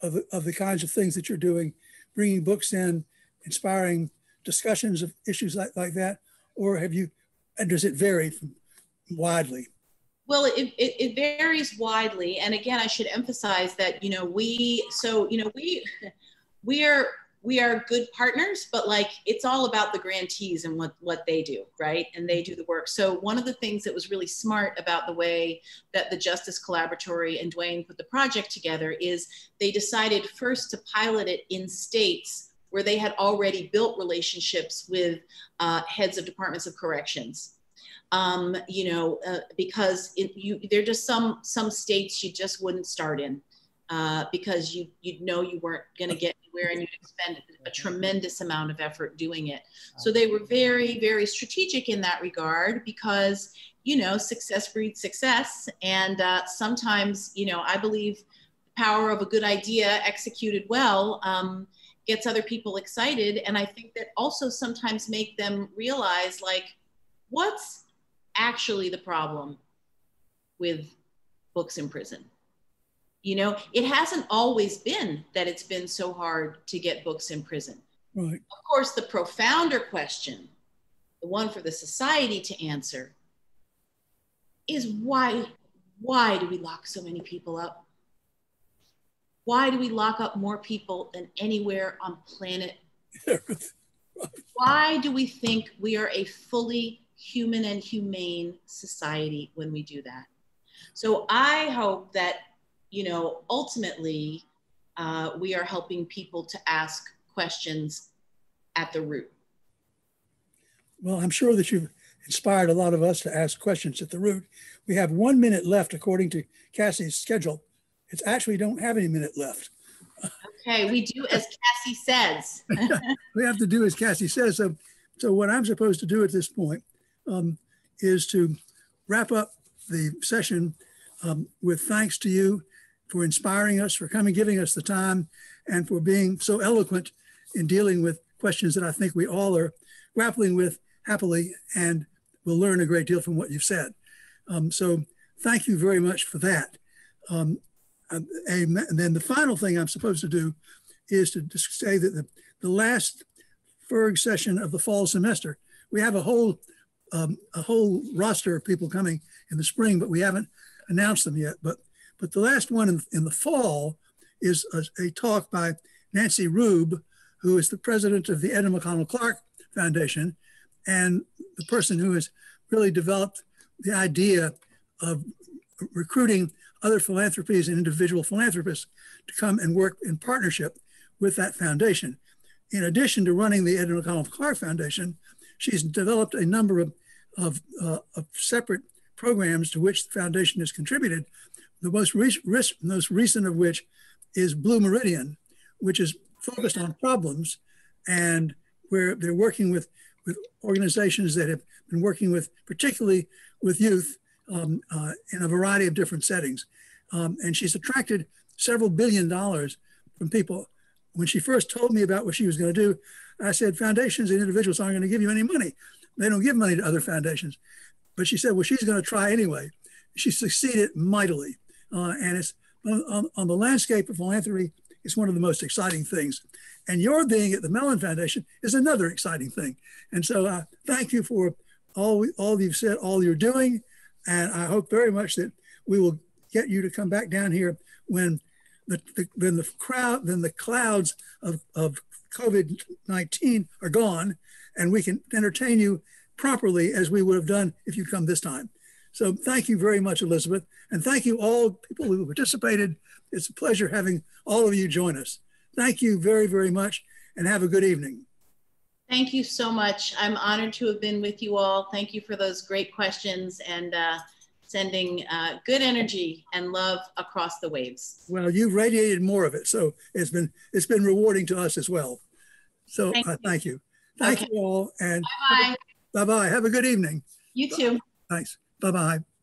of, of the kinds of things that you're doing, bringing books in, inspiring discussions of issues like, like that? Or have you, and does it vary from, widely? Well, it, it, it varies widely. And again, I should emphasize that, you know, we, so, you know, we, we are, We are good partners, but like it's all about the grantees and what, what they do, right? And they do the work. So one of the things that was really smart about the way that the Justice Collaboratory and Dwayne put the project together is they decided first to pilot it in states where they had already built relationships with uh, heads of departments of corrections. Um, you know, uh, because it, you, there are just some, some states you just wouldn't start in. Uh, because you, you'd know you weren't going to get anywhere, and you'd expend a tremendous amount of effort doing it. So they were very, very strategic in that regard, because, you know, success breeds success. And uh, sometimes, you know, I believe the power of a good idea executed well um, gets other people excited. And I think that also sometimes make them realize, like, what's actually the problem with books in prison? You know, it hasn't always been that it's been so hard to get books in prison. Right. Of course, the profounder question, the one for the society to answer, is why, why do we lock so many people up? Why do we lock up more people than anywhere on planet Earth? Why do we think we are a fully human and humane society when we do that? So I hope that, you know, ultimately, uh, we are helping people to ask questions at the root. Well, I'm sure that you've inspired a lot of us to ask questions at the root. We have one minute left, according to Cassie's schedule. It's actually, we don't have any minute left. Okay, we do as Cassie says. We have to do as Cassie says. So, so what I'm supposed to do at this point um, is to wrap up the session um, with thanks to you for inspiring us, for coming, giving us the time, and for being so eloquent in dealing with questions that I think we all are grappling with happily, and we'll learn a great deal from what you've said. Um, so thank you very much for that. Um, and, and then the final thing I'm supposed to do is to just say that the, the last F E R G session of the fall semester, we have a whole, um, a whole roster of people coming in the spring, but we haven't announced them yet. But But the last one in, in the fall is a, a talk by Nancy Rube, who is the president of the Edna McConnell Clark Foundation, and the person who has really developed the idea of recruiting other philanthropies and individual philanthropists to come and work in partnership with that foundation. In addition to running the Edna McConnell Clark Foundation, she's developed a number of, of, uh, of separate programs to which the foundation has contributed. The most, re most recent of which is Blue Meridian, which is focused on problems, and where they're working with, with organizations that have been working with, particularly with youth um, uh, in a variety of different settings. Um, and she's attracted several billion dollars from people when she first told me about what she was going to do, I said, foundations and individuals aren't going to give you any money. They don't give money to other foundations. But she said, well, she's going to try anyway. She succeeded mightily. Uh, and it's on, on the landscape of philanthropy, it's one of the most exciting things. And your being at the Mellon Foundation is another exciting thing. And so I uh, thank you for all, all you've said, all you're doing. And I hope very much that we will get you to come back down here when the, the, when the crowd, then the clouds of, of COVID nineteen are gone, and we can entertain you properly as we would have done if you come this time. So thank you very much, Elizabeth. And thank you all people who participated. It's a pleasure having all of you join us. Thank you very, very much, and have a good evening. Thank you so much. I'm honored to have been with you all. Thank you for those great questions, and uh, sending uh, good energy and love across the waves. Well, you've radiated more of it, so it's been it's been rewarding to us as well. So thank you. Uh, thank you, thank okay. you all, and bye bye. Bye bye. Have a good evening. You too. Thanks. Bye bye.